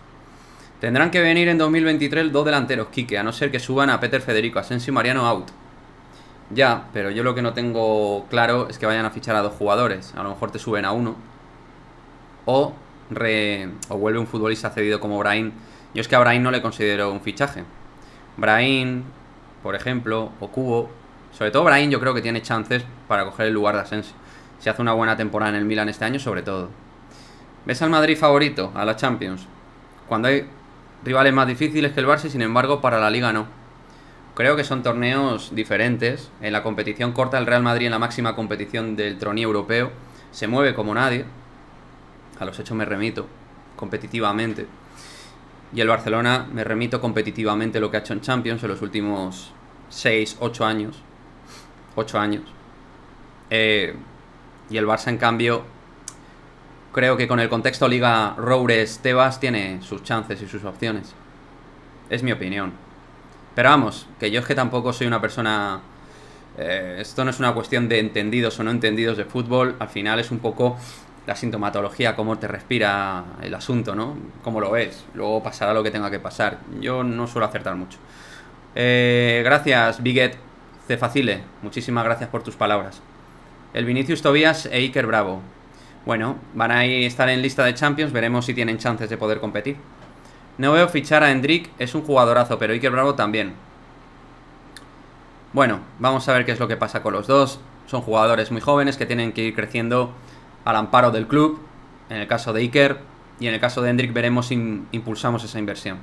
Tendrán que venir en 2023 2 delanteros, Kike, a no ser que suban a Peter Federico, Asensio y Mariano out. Ya, pero yo lo que no tengo claro es que vayan a fichar a 2 jugadores. A lo mejor te suben a 1. O vuelve un futbolista cedido como Brahim. Yo es que a Brahim no le considero un fichaje. Brahim, por ejemplo, o Cubo. Sobre todo Brahim yo creo que tiene chances para coger el lugar de Asensio. Si hace una buena temporada en el Milan este año, sobre todo. ¿Ves al Madrid favorito a la Champions? Cuando hay rivales más difíciles que el Barça, sin embargo, para la Liga no. Creo que son torneos diferentes. En la competición corta el Real Madrid en la máxima competición del troní europeo se mueve como nadie, a los hechos me remito competitivamente, y el Barcelona, me remito competitivamente lo que ha hecho en Champions en los últimos 6, 8 años, 8 años, y el Barça en cambio, creo que con el contexto Liga Roures Tebas tiene sus chances y sus opciones, es mi opinión. Pero vamos, que yo es que tampoco soy una persona... esto no es una cuestión de entendidos o no entendidos de fútbol, al final es un poco la sintomatología, cómo te respira el asunto, ¿no? Cómo lo ves, luego pasará lo que tenga que pasar. Yo no suelo acertar mucho. Gracias, Biguet Cefacile, muchísimas gracias por tus palabras. El Vinicius Tobias e Iker Bravo, bueno, van a estar en lista de Champions, veremos si tienen chances de poder competir. No veo fichar a Endrick, es un jugadorazo, pero Iker Bravo también. Bueno, vamos a ver qué es lo que pasa con los dos. Son jugadores muy jóvenes que tienen que ir creciendo al amparo del club. En el caso de Iker y en el caso de Endrick veremos si impulsamos esa inversión.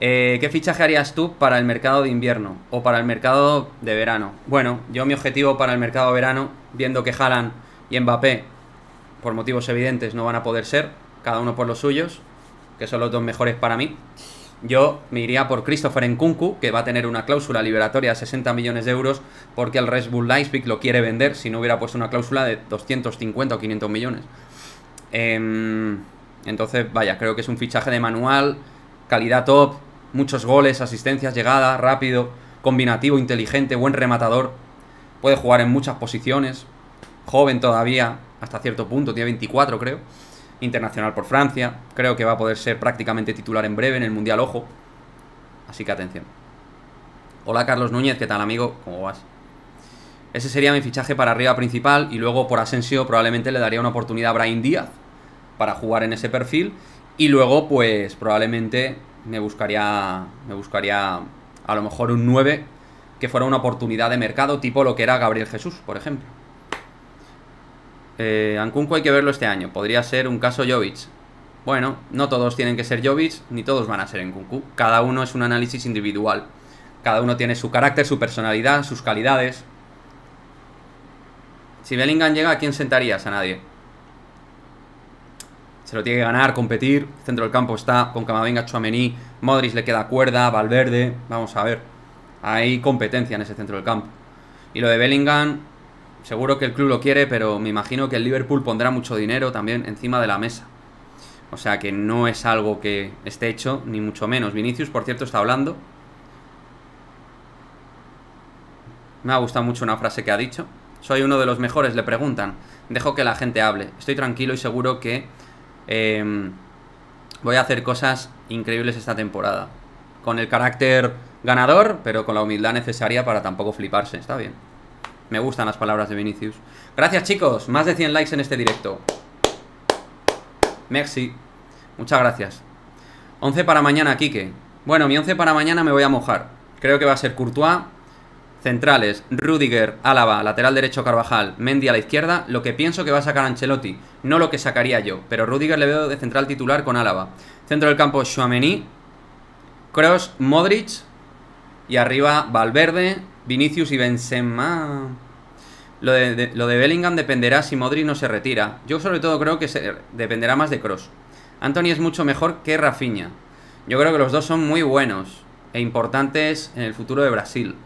¿Qué fichaje harías tú para el mercado de invierno o para el mercado de verano? Bueno, yo mi objetivo para el mercado de verano, viendo que Haaland y Mbappé, por motivos evidentes, no van a poder ser, cada uno por los suyos, que son los dos mejores para mí, yo me iría por Christopher Nkunku, que va a tener una cláusula liberatoria de 60 millones de euros porque el Red Bull Leipzig lo quiere vender, si no hubiera puesto una cláusula de 250 o 500 millones. Entonces, vaya, creo que es un fichaje de manual, calidad top, muchos goles, asistencias, llegada, rápido, combinativo, inteligente, buen rematador, puede jugar en muchas posiciones, joven todavía, hasta cierto punto, tiene 24 creo. Internacional por Francia, creo que va a poder ser prácticamente titular en breve en el Mundial, ojo. Así que atención. Hola Carlos Núñez, ¿qué tal amigo? ¿Cómo vas? Ese sería mi fichaje para arriba principal. Y luego por Asensio probablemente le daría una oportunidad a Brahim Díaz para jugar en ese perfil. Y luego pues probablemente me buscaría a lo mejor un 9 que fuera una oportunidad de mercado, tipo lo que era Gabriel Jesús, por ejemplo. Nkunku hay que verlo este año, podría ser un caso Jovic. Bueno, no todos tienen que ser Jovic, ni todos van a ser Nkunku. Cada uno es un análisis individual. Cada uno tiene su carácter, su personalidad, sus calidades. Si Bellingham llega, ¿a quién sentarías? A nadie. Se lo tiene que ganar, competir. El centro del campo está con Camavinga, Tchouaméni, Modric le queda cuerda, Valverde. Vamos a ver, hay competencia en ese centro del campo. Y lo de Bellingham... seguro que el club lo quiere, pero me imagino que el Liverpool pondrá mucho dinero también encima de la mesa. O sea que no es algo que esté hecho, ni mucho menos. Vinicius, por cierto, está hablando. Me ha gustado mucho una frase que ha dicho. Soy uno de los mejores, le preguntan. Dejo que la gente hable. Estoy tranquilo y seguro que voy a hacer cosas increíbles esta temporada. Con el carácter ganador, pero con la humildad necesaria para tampoco fliparse. Está bien. Me gustan las palabras de Vinicius. Gracias chicos, más de 100 likes en este directo. Merci, muchas gracias. 11 para mañana, Kike. Bueno, mi 11 para mañana me voy a mojar. Creo que va a ser Courtois, centrales, Rüdiger, Álava, lateral derecho Carvajal, Mendy a la izquierda. Lo que pienso que va a sacar Ancelotti, no lo que sacaría yo, pero Rüdiger le veo de central titular con Álava. Centro del campo Tchouaméni, Kroos, Modric y arriba Valverde, Vinicius y Benzema. Lo de Bellingham dependerá si Modric no se retira. Yo sobre todo creo que dependerá más de Kroos. Antony es mucho mejor que Rafinha. Yo creo que los dos son muy buenos e importantes en el futuro de Brasil.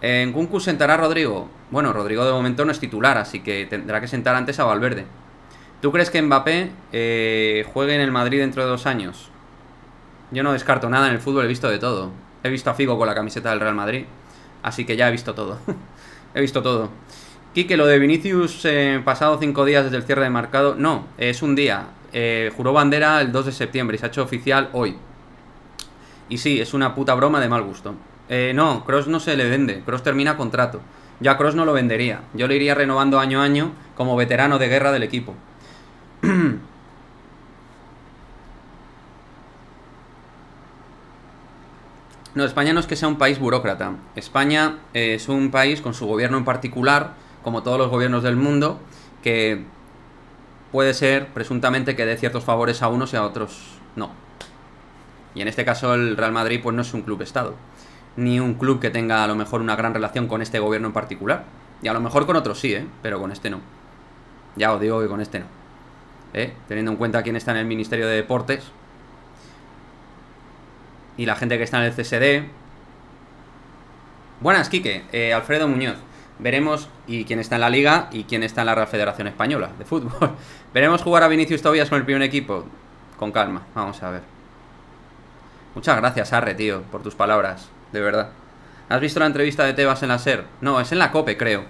¿En Nkunku sentará a Rodrigo? Bueno, Rodrigo de momento no es titular, así que tendrá que sentar antes a Valverde. ¿Tú crees que Mbappé juegue en el Madrid dentro de 2 años? Yo no descarto nada en el fútbol, he visto de todo. He visto a Figo con la camiseta del Real Madrid, así que ya he visto todo. He visto todo. Quique, lo de Vinicius, pasado 5 días desde el cierre de mercado. No, es un día. Juró bandera el 2 de septiembre y se ha hecho oficial hoy. Y sí, es una puta broma de mal gusto. No, Kroos no se le vende. Kroos termina contrato. Yo a Kroos no lo vendería. Yo le iría renovando año a año como veterano de guerra del equipo. No, España no es que sea un país burócrata. España es un país con su gobierno en particular, como todos los gobiernos del mundo, que puede ser, presuntamente, que dé ciertos favores a unos y a otros no. Y en este caso el Real Madrid pues no es un club-estado, ni un club que tenga a lo mejor una gran relación con este gobierno en particular. Y a lo mejor con otros sí, pero con este no. Ya os digo que con este no, teniendo en cuenta quién está en el Ministerio de Deportes y la gente que está en el CSD. Buenas, Quique. Alfredo Muñoz. Veremos y quién está en la Liga y quién está en la Real Federación Española de Fútbol. Veremos jugar a Vinicius Tobias con el primer equipo. Con calma, vamos a ver. Muchas gracias, Arre, tío, por tus palabras, de verdad. ¿Has visto la entrevista de Tebas en la SER? No, es en la COPE, creo.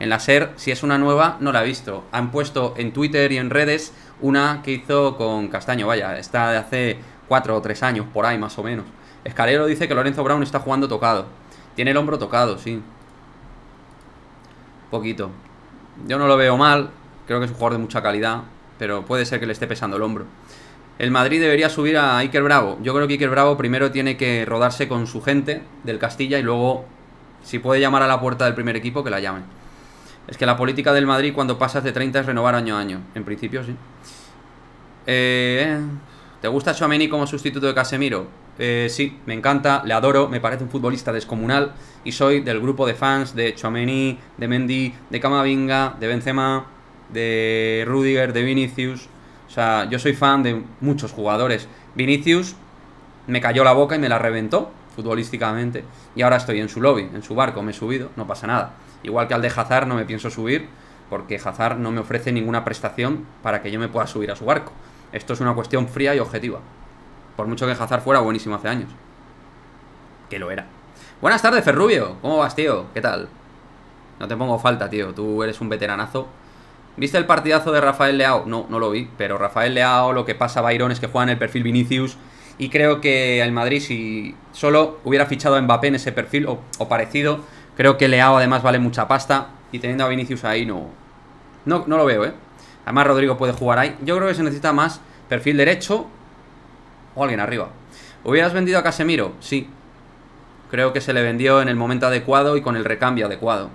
En la SER, si es una nueva, no la he visto. Han puesto en Twitter y en redes una que hizo con Castaño, vaya, está de hace 4 o 3 años, por ahí más o menos. Escalero dice que Lorenzo Brown está jugando tocado. Tiene el hombro tocado, sí. Poquito. Yo no lo veo mal, creo que es un jugador de mucha calidad, pero puede ser que le esté pesando el hombro. El Madrid debería subir a Iker Bravo. Yo creo que Iker Bravo primero tiene que rodarse con su gente del Castilla y luego, si puede llamar a la puerta del primer equipo, que la llamen. Es que la política del Madrid cuando pasas de 30 es renovar año a año. En principio, sí. ¿Te gusta Tchouaméni como sustituto de Casemiro? Sí, me encanta, le adoro, me parece un futbolista descomunal y soy del grupo de fans de Tchouaméni, de Mendy, de Camavinga, de Benzema, de Rüdiger, de Vinicius. O sea, yo soy fan de muchos jugadores. Vinicius me cayó la boca y me la reventó futbolísticamente y ahora estoy en su lobby, en su barco, me he subido, no pasa nada. Igual que al de Hazard no me pienso subir porque Hazard no me ofrece ninguna prestación para que yo me pueda subir a su barco. Esto es una cuestión fría y objetiva. Por mucho que Hazard fuera buenísimo hace años. Que lo era. Buenas tardes, Ferrubio. ¿Cómo vas, tío? ¿Qué tal? No te pongo falta, tío. Tú eres un veteranazo. ¿Viste el partidazo de Rafael Leao? No, no lo vi. Pero Rafael Leao, lo que pasa, Bayrón, es que juega en el perfil Vinicius. Y creo que el Madrid, si solo hubiera fichado a Mbappé en ese perfil o parecido, creo que Leao además vale mucha pasta. Y teniendo a Vinicius ahí, no lo veo, ¿eh? Además, Rodrigo puede jugar ahí. Yo creo que se necesita más perfil derecho o alguien arriba. ¿Hubieras vendido a Casemiro? Sí. Creo que se le vendió en el momento adecuado y con el recambio adecuado.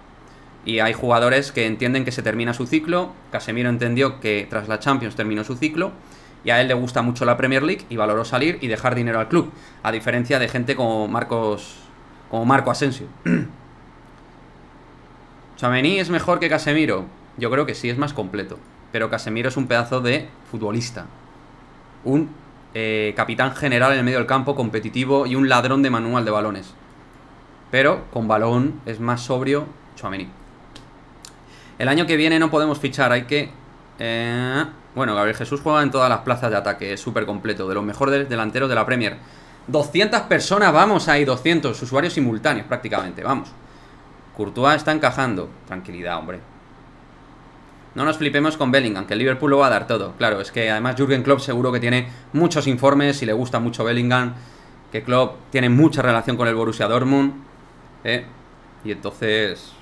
Y hay jugadores que entienden que se termina su ciclo. Casemiro entendió que tras la Champions terminó su ciclo. Y a él le gusta mucho la Premier League y valoró salir y dejar dinero al club. A diferencia de gente como Marco Asensio. ¿Tchouaméni es mejor que Casemiro? Yo creo que sí, es más completo. Pero Casemiro es un pedazo de futbolista. Un capitán general en el medio del campo, competitivo y un ladrón de manual de balones. Pero con balón es más sobrio Tchouaméni. El año que viene no podemos fichar, hay que... Bueno, Gabriel Jesús juega en todas las plazas de ataque, es súper completo, de los mejores delanteros de la Premier. 200 personas, vamos ahí, 200 usuarios simultáneos prácticamente, vamos. Courtois está encajando, tranquilidad, hombre. No nos flipemos con Bellingham, que el Liverpool lo va a dar todo. Claro, es que además Jürgen Klopp seguro que tiene muchos informes y le gusta mucho Bellingham, que Klopp tiene mucha relación con el Borussia Dortmund, y entonces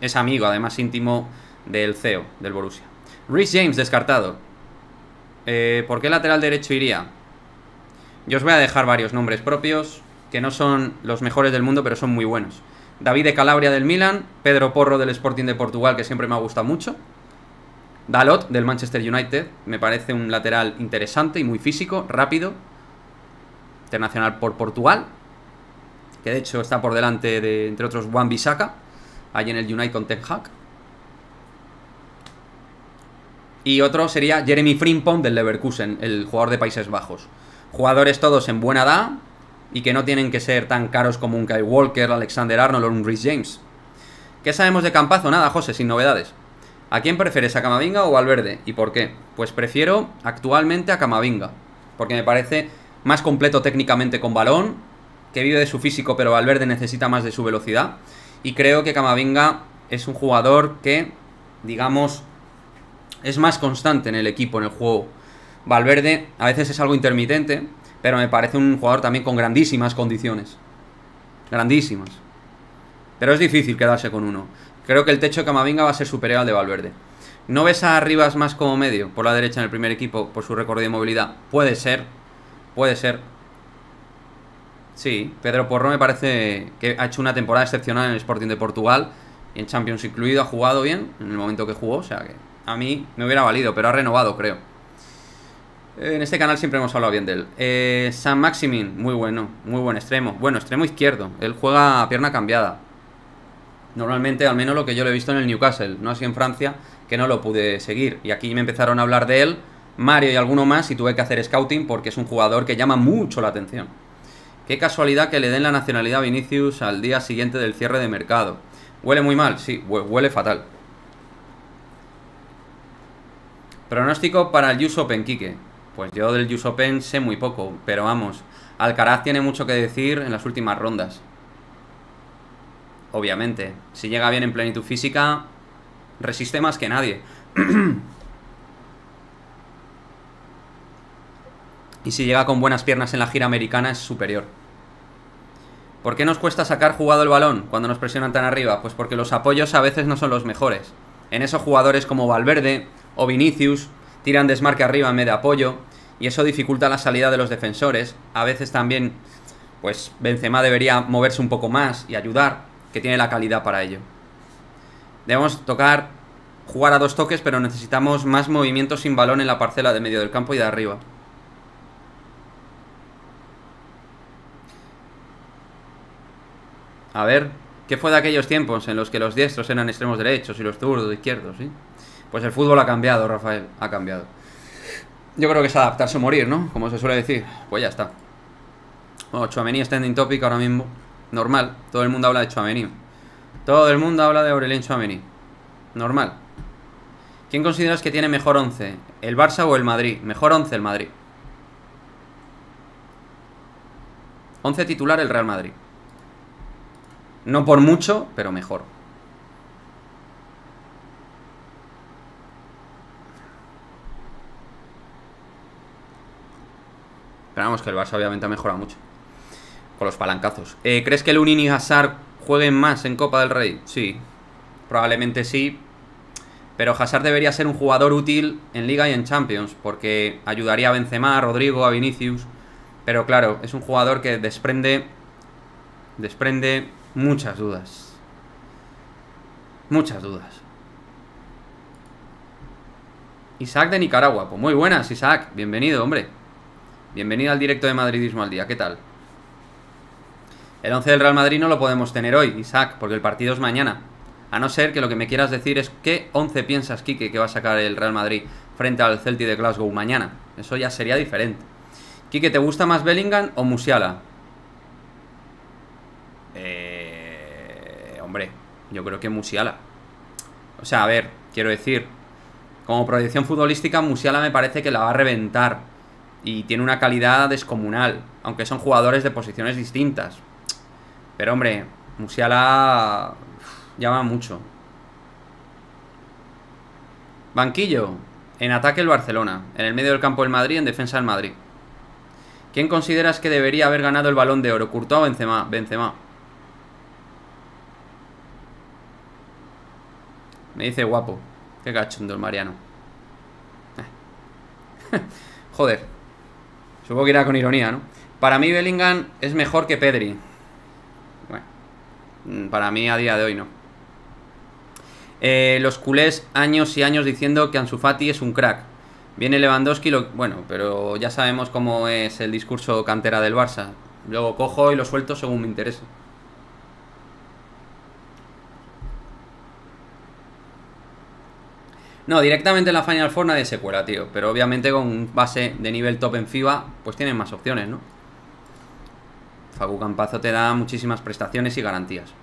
es amigo, además íntimo del CEO, del Borussia. Rhys James descartado. ¿Por qué lateral derecho iría? Yo os voy a dejar varios nombres propios, que no son los mejores del mundo, pero son muy buenos. David de Calabria del Milan, Pedro Porro del Sporting de Portugal, que siempre me ha gustado mucho, Dalot del Manchester United, me parece un lateral interesante y muy físico, rápido, internacional por Portugal, que de hecho está por delante de, entre otros, Wan-Bissaka, ahí en el United con Ten Hag. Y otro sería Jeremy Frimpong del Leverkusen, el jugador de Países Bajos. Jugadores todos en buena edad y que no tienen que ser tan caros como un Kyle Walker, Alexander Arnold o un Rhys James. ¿Qué sabemos de Campazo? Nada, José, sin novedades. ¿A quién prefieres, a Camavinga o Valverde? ¿Y por qué? Pues prefiero actualmente a Camavinga, porque me parece más completo técnicamente con balón, que vive de su físico, pero Valverde necesita más de su velocidad. Y creo que Camavinga es un jugador que, digamos, es más constante en el equipo, en el juego. Valverde a veces es algo intermitente, pero me parece un jugador también con grandísimas condiciones. Grandísimas. Pero es difícil quedarse con uno. Creo que el techo de Camavinga va a ser superior al de Valverde. ¿No ves a Rivas más como medio por la derecha en el primer equipo por su recorrido de movilidad? Puede ser. Puede ser. Sí, Pedro Porro me parece que ha hecho una temporada excepcional en el Sporting de Portugal. Y en Champions incluido, ha jugado bien en el momento que jugó. O sea que a mí me hubiera valido, pero ha renovado, creo. En este canal siempre hemos hablado bien de él. San Maximin, muy bueno, muy buen extremo. Bueno, extremo izquierdo. Él juega a pierna cambiada. Normalmente, al menos lo que yo lo he visto en el Newcastle, no así en Francia, que no lo pude seguir. Y aquí me empezaron a hablar de él, Mario y alguno más, y tuve que hacer scouting porque es un jugador que llama mucho la atención. Qué casualidad que le den la nacionalidad a Vinicius al día siguiente del cierre de mercado. Huele muy mal, sí, huele fatal. Pronóstico para el US Open, Kike. Pues yo del US Open sé muy poco, pero vamos, Alcaraz tiene mucho que decir en las últimas rondas. Obviamente, si llega bien en plenitud física, resiste más que nadie. Y si llega con buenas piernas en la gira americana, es superior. ¿Por qué nos cuesta sacar jugado el balón cuando nos presionan tan arriba? Pues porque los apoyos a veces no son los mejores. En esos jugadores como Valverde o Vinicius tiran desmarque arriba en medio apoyo, y eso dificulta la salida de los defensores. A veces también, pues Benzema debería moverse un poco más y ayudar, que tiene la calidad para ello. Debemos tocar, jugar a dos toques, pero necesitamos más movimiento sin balón en la parcela de medio del campo y de arriba. A ver, ¿qué fue de aquellos tiempos en los que los diestros eran extremos derechos y los zurdos izquierdos, sí? Pues el fútbol ha cambiado, Rafael, ha cambiado. Yo creo que es adaptarse o morir, ¿no? Como se suele decir. Pues ya está. Bueno, Tchouaméni está en topic ahora mismo. Normal, todo el mundo habla de Tchouaméni. Todo el mundo habla de Aurelien Tchouaméni. Normal. ¿Quién consideras que tiene mejor 11? ¿El Barça o el Madrid? Mejor 11 el Madrid. 11 titular el Real Madrid. No por mucho, pero mejor. Pero vamos, que el Barça obviamente ha mejorado mucho con los palancazos. ¿Crees que Lunin y Hazard jueguen más en Copa del Rey? Sí, probablemente sí. Pero Hazard debería ser un jugador útil en Liga y en Champions, porque ayudaría a Benzema, a Rodrigo, a Vinicius. Pero claro, es un jugador que desprende muchas dudas. Muchas dudas. Isaac de Nicaragua. Pues muy buenas, Isaac. Bienvenido, hombre. Bienvenido al directo de Madridismo al día. ¿Qué tal? El 11 del Real Madrid no lo podemos tener hoy, Isaac, porque el partido es mañana. A no ser que lo que me quieras decir es qué 11 piensas, Quique, que va a sacar el Real Madrid frente al Celtic de Glasgow mañana. Eso ya sería diferente. Quique, ¿te gusta más Bellingham o Musiala? Hombre, yo creo que Musiala. O sea, a ver, quiero decir, como proyección futbolística, Musiala me parece que la va a reventar. Y tiene una calidad descomunal, aunque son jugadores de posiciones distintas. Pero hombre, Musiala llama mucho. Banquillo. En ataque el Barcelona, en el medio del campo el Madrid, en defensa el Madrid. ¿Quién consideras que debería haber ganado el Balón de Oro? ¿Courtois o Benzema? Benzema. Me dice guapo. Qué cachondo el Mariano. Joder. Supongo que irá con ironía, ¿no? Para mí Bellingham es mejor que Pedri. Bueno, para mí a día de hoy no. Los culés años y años diciendo que Ansu Fati es un crack. Viene Lewandowski, bueno, pero ya sabemos cómo es el discurso cantera del Barça. Luego cojo y lo suelto según me interesa. No, directamente en la Final Four nadie se cuela, tío. Pero obviamente con un base de nivel top en FIBA, pues tienen más opciones, ¿no? Facu Campazo te da muchísimas prestaciones y garantías.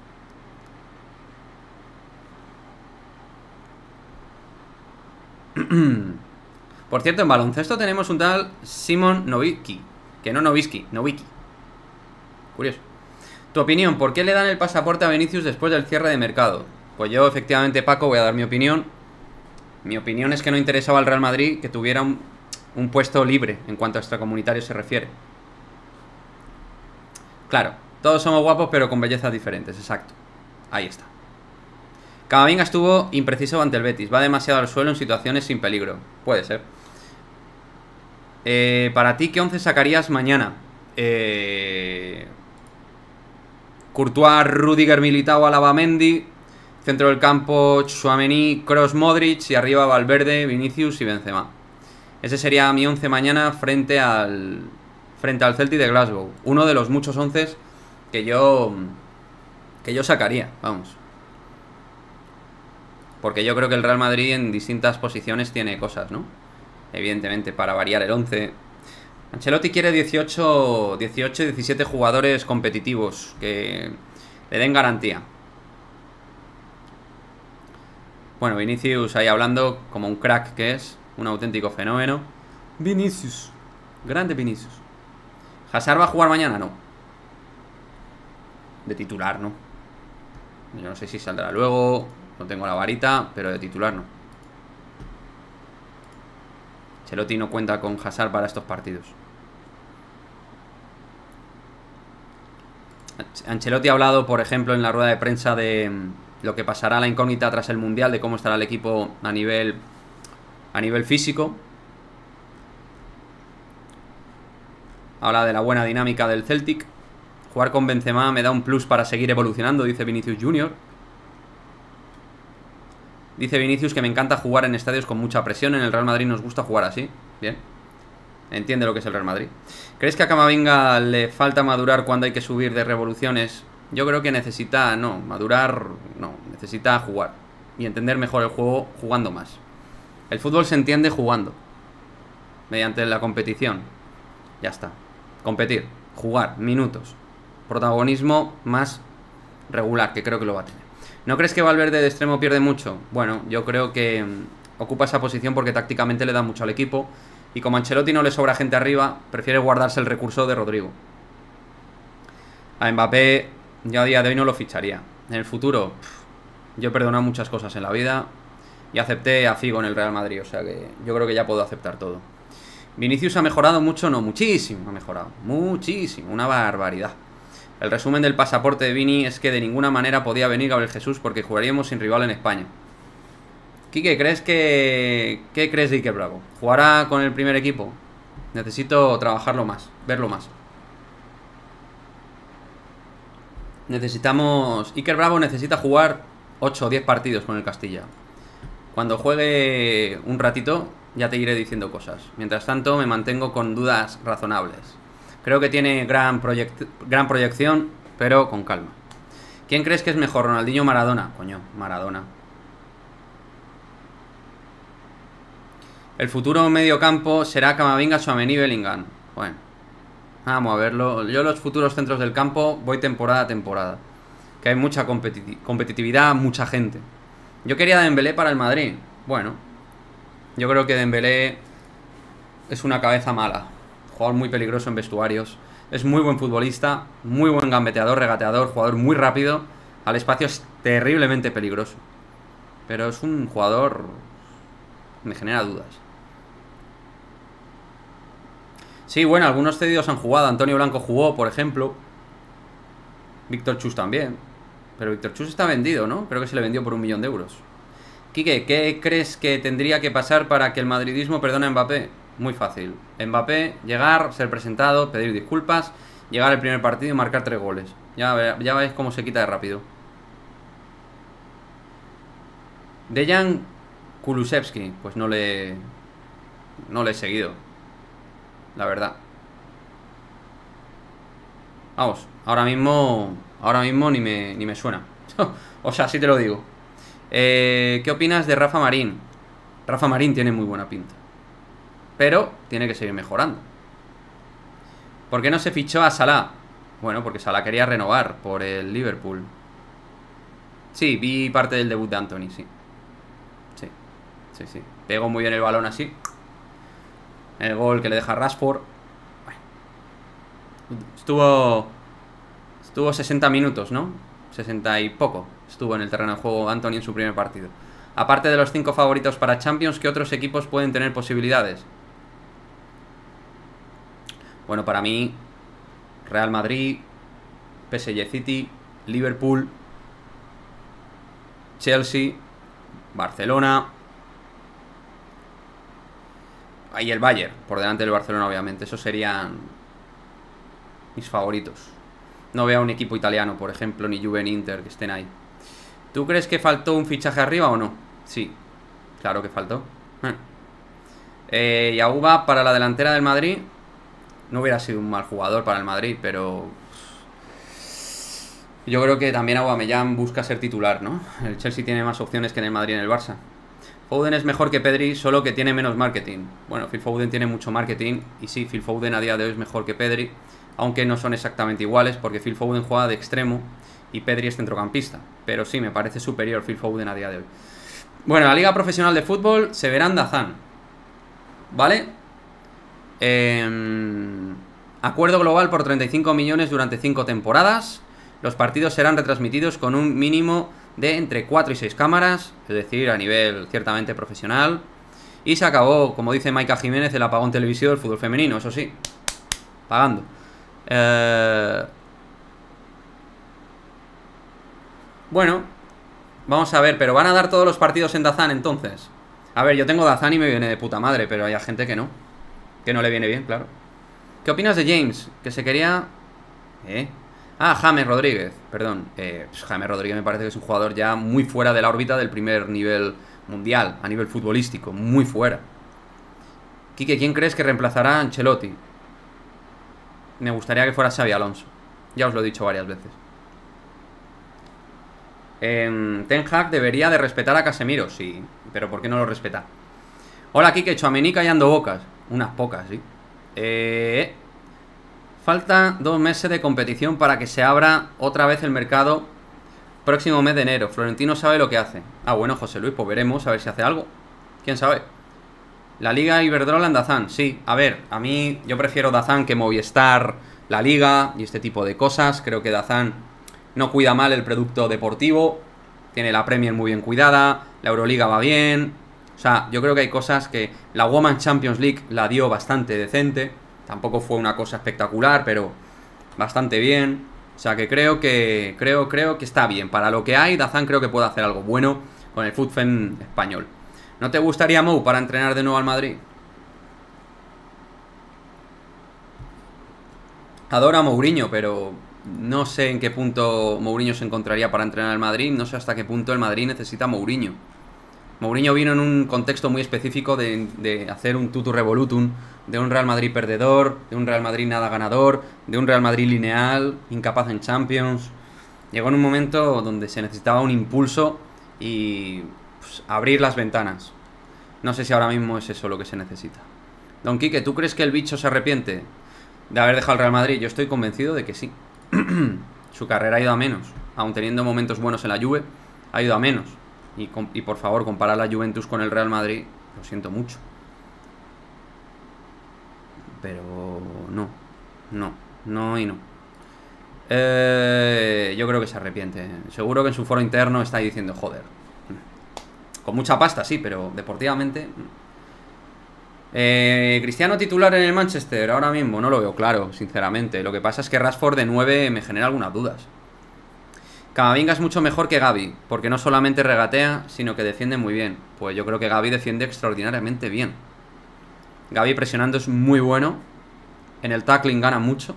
Por cierto, en baloncesto tenemos un tal Simon Novicki. Que no Novicki, Novicki. Curioso. Tu opinión, ¿por qué le dan el pasaporte a Vinicius después del cierre de mercado? Pues yo, efectivamente, Paco, voy a dar mi opinión. Mi opinión es que no interesaba al Real Madrid que tuviera un puesto libre en cuanto a extracomunitarios se refiere. Claro, todos somos guapos pero con bellezas diferentes, exacto. Ahí está. Camavinga estuvo impreciso ante el Betis. Va demasiado al suelo en situaciones sin peligro. Puede ser. Para ti, ¿qué 11 sacarías mañana? Courtois, Rüdiger, Militao, Alabamendi... Centro del campo, Tchouaméni, Kroos, Modric y arriba Valverde, Vinicius y Benzema. Ese sería mi 11 mañana frente al Celtic de Glasgow. Uno de los muchos 11 que yo sacaría, vamos. Porque yo creo que el Real Madrid en distintas posiciones tiene cosas, ¿no? Evidentemente, para variar el 11. Ancelotti quiere 17 jugadores competitivos que le den garantía. Bueno, Vinicius ahí hablando como un crack que es, un auténtico fenómeno. Vinicius, grande Vinicius. ¿Hazard va a jugar mañana? No. De titular, ¿no? Yo no sé si saldrá luego, no tengo la varita, pero de titular no. Ancelotti no cuenta con Hazard para estos partidos. Ancelotti ha hablado, por ejemplo, en la rueda de prensa de lo que pasará, la incógnita tras el Mundial, de cómo estará el equipo a nivel físico. Habla de la buena dinámica del Celtic. Jugar con Benzema me da un plus para seguir evolucionando, dice Vinicius Jr. Dice Vinicius que me encanta jugar en estadios con mucha presión. En el Real Madrid nos gusta jugar así. Bien. Entiende lo que es el Real Madrid. ¿Crees que a Camavinga le falta madurar cuando hay que subir de revoluciones? Yo creo que necesita... No, madurar... No, necesita jugar. Y entender mejor el juego jugando más. El fútbol se entiende jugando. Mediante la competición. Ya está. Competir. Jugar. Minutos. Protagonismo más regular, que creo que lo va a tener. ¿No crees que Valverde de extremo pierde mucho? Bueno, yo creo que ocupa esa posición porque tácticamente le da mucho al equipo, y como Ancelotti no le sobra gente arriba, prefiere guardarse el recurso de Rodrigo. A Mbappé yo a día de hoy no lo ficharía. En el futuro, yo he perdonado muchas cosas en la vida y acepté a Figo en el Real Madrid, o sea que yo creo que ya puedo aceptar todo. ¿Vinicius ha mejorado mucho? No, muchísimo ha mejorado. Muchísimo, una barbaridad. El resumen del pasaporte de Vini es que de ninguna manera podía venir Gabriel Jesús porque jugaríamos sin rival en España. Quique, ¿qué crees de Iker Bravo? ¿Jugará con el primer equipo? Necesito trabajarlo más, verlo más. Iker Bravo necesita jugar 8 o 10 partidos con el Castilla. Cuando juegue un ratito ya te iré diciendo cosas. Mientras tanto me mantengo con dudas razonables. Creo que tiene gran proyección, pero con calma. ¿Quién crees que es mejor, Ronaldinho o Maradona? Coño, Maradona. El futuro mediocampo será Camavinga, Tchouaméni, Bellingham. Bueno, vamos a verlo. Yo los futuros centros del campo voy temporada a temporada. Que hay mucha competitividad, mucha gente. Yo quería Dembélé para el Madrid. Bueno, yo creo que Dembélé es una cabeza mala. Jugador muy peligroso en vestuarios. Es muy buen futbolista, muy buen gambeteador, regateador, jugador muy rápido. Al espacio es terriblemente peligroso. Pero es un jugador... me genera dudas. Sí, bueno, algunos cedidos han jugado. Antonio Blanco jugó, por ejemplo. Víctor Chus también. Pero Víctor Chus está vendido, ¿no? Creo que se le vendió por 1 millón de euros. Quique, ¿qué crees que tendría que pasar para que el madridismo perdone a Mbappé? Muy fácil. Mbappé, llegar, ser presentado, pedir disculpas, llegar al primer partido y marcar 3 goles. Ya veis cómo se quita de rápido. Dejan Kulusevski. Pues no le he seguido, la verdad. Vamos, ahora mismo ni me suena. O sea, sí te lo digo. ¿Qué opinas de Rafa Marín? Rafa Marín tiene muy buena pinta, pero tiene que seguir mejorando. ¿Por qué no se fichó a Salah? Bueno, porque Salah quería renovar por el Liverpool. Sí, vi parte del debut de Anthony, sí. Sí. Pegó muy bien el balón así. El gol que le deja Rashford. Bueno. Estuvo 60 minutos, ¿no? 60 y poco. Estuvo en el terreno de juego Anthony en su primer partido. Aparte de los 5 favoritos para Champions, ¿qué otros equipos pueden tener posibilidades? Bueno, para mí, Real Madrid, PSG, City, Liverpool, Chelsea, Barcelona. Ahí el Bayern, por delante del Barcelona, obviamente. Esos serían mis favoritos. No veo a un equipo italiano, por ejemplo, ni Juve ni Inter que estén ahí. ¿Tú crees que faltó un fichaje arriba o no? Sí, claro que faltó. Yaguba para la delantera del Madrid. No hubiera sido un mal jugador para el Madrid, pero Yo creo que también Aubameyang busca ser titular, ¿no? El Chelsea tiene más opciones que en el Madrid y en el Barça. Foden es mejor que Pedri, solo que tiene menos marketing. Bueno, Phil Foden tiene mucho marketing. Y sí, Phil Foden a día de hoy es mejor que Pedri, aunque no son exactamente iguales, porque Phil Foden juega de extremo y Pedri es centrocampista. Pero sí, me parece superior Phil Foden a día de hoy. Bueno, la Liga Profesional de Fútbol se verá en Dazán, ¿vale? Acuerdo global por 35 millones durante 5 temporadas. Los partidos serán retransmitidos con un mínimo de entre 4 y 6 cámaras, es decir, a nivel ciertamente profesional. Y se acabó, como dice Maika Jiménez, el apagón televisivo del fútbol femenino, eso sí, pagando. Bueno, vamos a ver, pero van a dar todos los partidos en Dazán entonces. A ver, yo tengo Dazán y me viene de puta madre, pero hay gente que no. Que no le viene bien, claro. ¿Qué opinas de James? Que se quería... James Rodríguez, perdón. James Rodríguez me parece que es un jugador ya muy fuera de la órbita del primer nivel mundial, a nivel futbolístico, muy fuera. Quique, ¿quién crees que reemplazará a Ancelotti? Me gustaría que fuera Xabi Alonso. Ya os lo he dicho varias veces. Ten Hag debería de respetar a Casemiro, sí. Pero ¿por qué no lo respeta? Hola, Quique, Tchouaméni callando bocas. Unas pocas, sí. Falta 2 meses de competición para que se abra otra vez el mercado. Próximo mes de enero. Florentino sabe lo que hace. Ah, bueno, José Luis, pues veremos a ver si hace algo. ¿Quién sabe? La Liga Iberdrola en Dazán. Sí, a ver, a mí yo prefiero Dazán que Movistar, la Liga y este tipo de cosas. Creo que Dazán no cuida mal el producto deportivo. Tiene la Premier muy bien cuidada. La Euroliga va bien. O sea, yo creo que hay cosas que... La Women's Champions League la dio bastante decente. Tampoco fue una cosa espectacular, pero bastante bien. O sea que creo que está bien. Para lo que hay, Dazán creo que puede hacer algo bueno con el FUTFEM español. ¿No te gustaría Mou para entrenar de nuevo al Madrid? Adoro a Mourinho, pero no sé en qué punto Mourinho se encontraría para entrenar al Madrid. No sé hasta qué punto el Madrid necesita a Mourinho. Mourinho vino en un contexto muy específico de hacer un tutu revolutum de un Real Madrid perdedor, de un Real Madrid nada ganador, de un Real Madrid lineal, incapaz en Champions. Llegó en un momento donde se necesitaba un impulso y pues, abrir las ventanas. No sé si ahora mismo es eso lo que se necesita. Don Quique, ¿tú crees que el bicho se arrepiente de haber dejado el Real Madrid? Yo estoy convencido de que sí. Su carrera ha ido a menos, aun teniendo momentos buenos en la Juve, ha ido a menos. Y por favor, comparar la Juventus con el Real Madrid, lo siento mucho. Pero no, no, no y no. Yo creo que se arrepiente. Seguro que en su foro interno está diciendo, joder. Con mucha pasta, sí, pero deportivamente... Cristiano titular en el Manchester, ahora mismo no lo veo claro, sinceramente. Lo que pasa es que Rashford de 9 me genera algunas dudas. Camavinga es mucho mejor que Gavi, porque no solamente regatea, sino que defiende muy bien. Pues yo creo que Gavi defiende extraordinariamente bien. Gavi presionando es muy bueno. En el tackling gana mucho.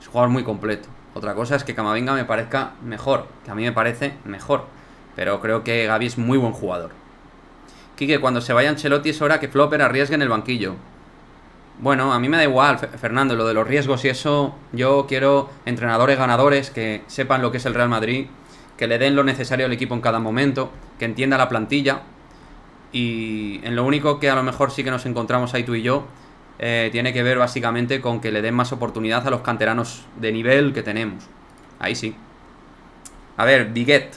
Es un jugador muy completo. Otra cosa es que Camavinga me parezca mejor, que a mí me parece mejor. Pero creo que Gavi es muy buen jugador. Quique, cuando se vaya Ancelotti es hora que Flopper arriesgue en el banquillo. Bueno, a mí me da igual, Fernando, lo de los riesgos y eso. Yo quiero entrenadores ganadores que sepan lo que es el Real Madrid, que le den lo necesario al equipo en cada momento, que entienda la plantilla. Y en lo único que a lo mejor sí que nos encontramos ahí tú y yo, tiene que ver básicamente con que le den más oportunidad a los canteranos de nivel que tenemos. Ahí sí. A ver, Biguet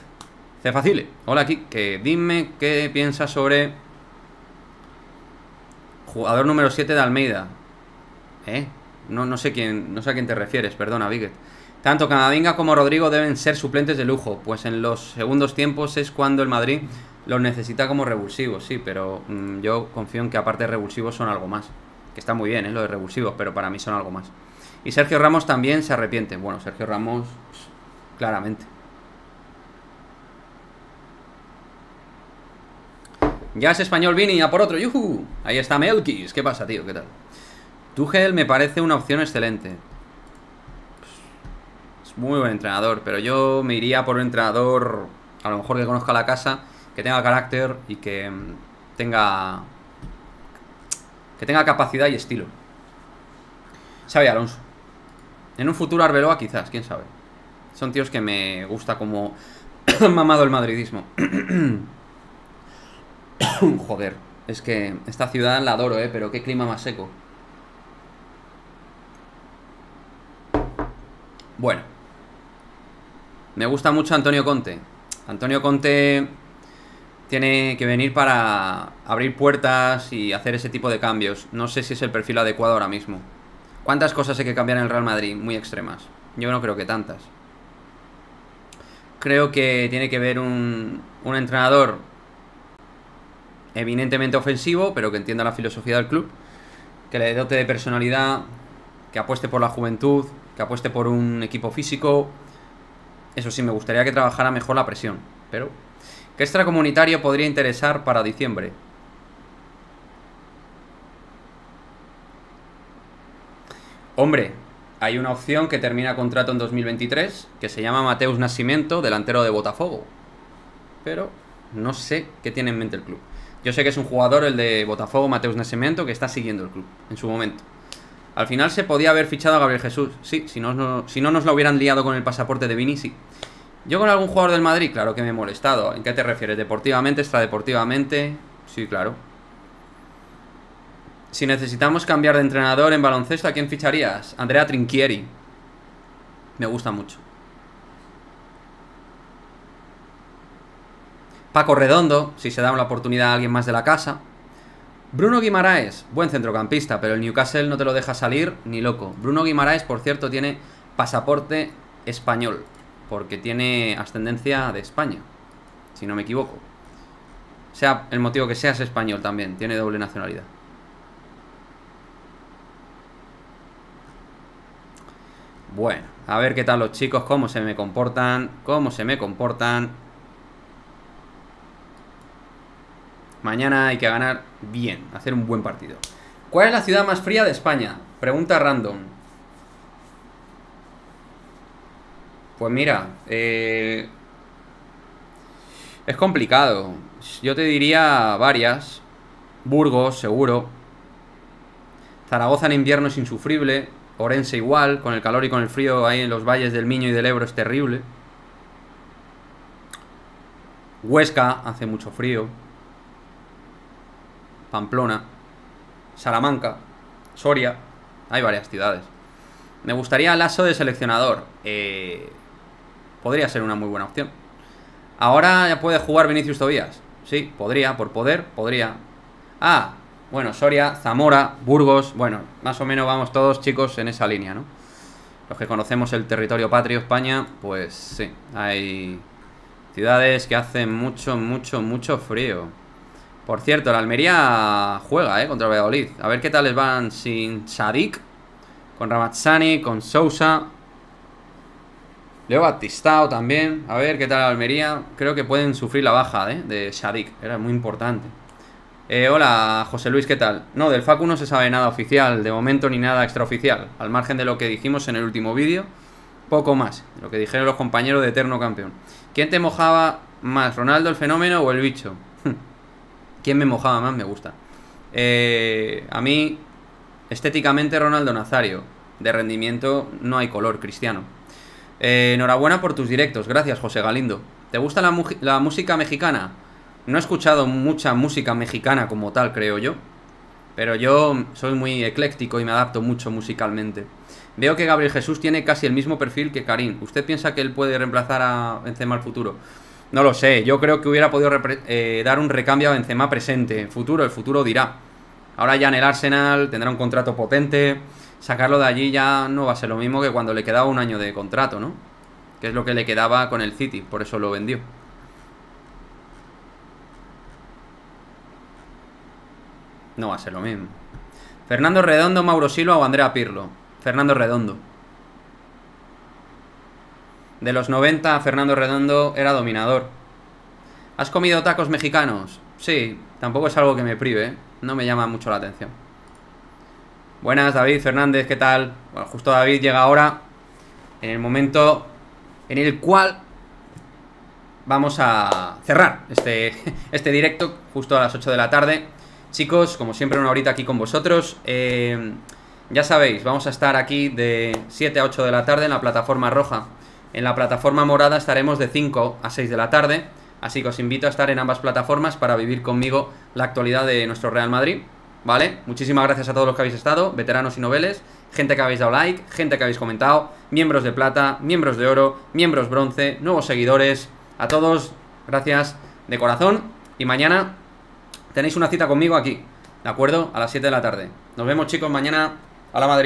C. Facile, hola aquí, que dime qué piensas sobre... Jugador número 7 de Almeida. No sé a quién te refieres, perdona, Biguet. Tanto Camavinga como Rodrigo deben ser suplentes de lujo, pues en los segundos tiempos es cuando el Madrid los necesita como revulsivos, sí, pero yo confío en que aparte de revulsivos son algo más. Que está muy bien, lo de revulsivos, pero para mí son algo más. Y Sergio Ramos también se arrepiente. Bueno, Sergio Ramos, claramente. Ya es español Vini, a por otro, yuhu. Ahí está Melkis, ¿qué pasa, tío? ¿Qué tal? Tuchel me parece una opción excelente. Es muy buen entrenador, pero yo me iría por un entrenador a lo mejor que conozca la casa, que tenga carácter y que tenga capacidad y estilo. Xabi Alonso. En un futuro Arbeloa quizás, quién sabe. Son tíos que me gusta como han mamado el madridismo. Joder, es que esta ciudad la adoro, pero qué clima más seco. Bueno, me gusta mucho Antonio Conte. Antonio Conte tiene que venir para abrir puertas y hacer ese tipo de cambios. No sé si es el perfil adecuado ahora mismo. ¿Cuántas cosas hay que cambiar en el Real Madrid? Muy extremas. Yo no creo que tantas. Creo que tiene que haber un entrenador eminentemente ofensivo, pero que entienda la filosofía del club, que le dote de personalidad, que apueste por la juventud, que apueste por un equipo físico. Eso sí, me gustaría que trabajara mejor la presión, pero... ¿Qué extracomunitario podría interesar para diciembre? Hombre, hay una opción que termina contrato en 2023, que se llama Mateus Nascimento, delantero de Botafogo. Pero no sé qué tiene en mente el club. Yo sé que es un jugador, el de Botafogo, Mateus Nascimento, que está siguiendo el club en su momento. Al final se podía haber fichado a Gabriel Jesús. Sí, si no nos lo hubieran liado con el pasaporte de Vini, sí. Yo con algún jugador del Madrid, claro que me he molestado. ¿En qué te refieres? ¿Deportivamente? ¿Extradeportivamente? Sí, claro. Si necesitamos cambiar de entrenador en baloncesto, ¿a quién ficharías? Andrea Trinchieri. Me gusta mucho. Paco Redondo, si se da una oportunidad a alguien más de la casa. Bruno Guimaraes, buen centrocampista, pero el Newcastle no te lo deja salir ni loco. Bruno Guimaraes, por cierto, tiene pasaporte español, porque tiene ascendencia de España, si no me equivoco. Sea el motivo que sea, es español también, tiene doble nacionalidad. Bueno, a ver qué tal los chicos, cómo se me comportan, Mañana hay que ganar bien, hacer un buen partido. ¿Cuál es la ciudad más fría de España? Pregunta random. Pues mira, es complicado. Yo te diría varias. Burgos, seguro. Zaragoza en invierno es insufrible. Orense igual, con el calor y con el frío ahí en los valles del Miño y del Ebro es terrible. Huesca hace mucho frío. Pamplona, Salamanca, Soria, hay varias ciudades. Me gustaría Lasso de seleccionador, podría ser una muy buena opción. Ahora ya puede jugar Vinicius Tobias, sí, podría, por poder, podría. Ah, bueno, Soria, Zamora, Burgos, bueno, más o menos vamos todos chicos en esa línea, ¿no? Los que conocemos el territorio patrio España, pues sí, hay ciudades que hacen mucho frío. Por cierto, la Almería juega, contra Valladolid. A ver qué tal les van sin Sadik, con Ramazzani, con Sousa, Leo Batistao también. A ver qué tal la Almería. Creo que pueden sufrir la baja de Sadik. Era muy importante. Hola, José Luis, ¿qué tal? No, del Facu no se sabe nada oficial, de momento, ni nada extraoficial. Al margen de lo que dijimos en el último vídeo, poco más. Lo que dijeron los compañeros de Eterno Campeón. ¿Quién te mojaba más, Ronaldo el Fenómeno o el Bicho? ¿Quién me mojaba más? Me gusta. A mí, estéticamente, Ronaldo Nazario. De rendimiento, no hay color, Cristiano. Enhorabuena por tus directos. Gracias, José Galindo. ¿Te gusta la música mexicana? No he escuchado mucha música mexicana como tal, creo yo. Pero yo soy muy ecléctico y me adapto mucho musicalmente. Veo que Gabriel Jesús tiene casi el mismo perfil que Karim. ¿Usted piensa que él puede reemplazar a Benzema al futuro? No lo sé, yo creo que hubiera podido dar un recambio a Benzema presente. En futuro, el futuro dirá. Ahora ya en el Arsenal tendrá un contrato potente. Sacarlo de allí ya no va a ser lo mismo que cuando le quedaba un año de contrato, ¿no? Que es lo que le quedaba con el City, por eso lo vendió. No va a ser lo mismo. Fernando Redondo, Mauro Silva o Andrea Pirlo. Fernando Redondo. De los 90, Fernando Redondo era dominador. ¿Has comido tacos mexicanos? Sí, tampoco es algo que me prive, no me llama mucho la atención. Buenas, David Fernández, ¿qué tal? Bueno, justo David llega ahora, en el momento en el cual vamos a cerrar este directo, justo a las 8 de la tarde. Chicos, como siempre, una horita aquí con vosotros. Ya sabéis, vamos a estar aquí de 7 a 8 de la tarde en la plataforma roja. En la plataforma morada estaremos de 5 a 6 de la tarde, así que os invito a estar en ambas plataformas para vivir conmigo la actualidad de nuestro Real Madrid, ¿vale? Muchísimas gracias a todos los que habéis estado, veteranos y noveles, gente que habéis dado like, gente que habéis comentado, miembros de plata, miembros de oro, miembros bronce, nuevos seguidores, a todos, gracias de corazón, y mañana tenéis una cita conmigo aquí, ¿de acuerdo? A las 7 de la tarde. Nos vemos, chicos, mañana a la Madrid.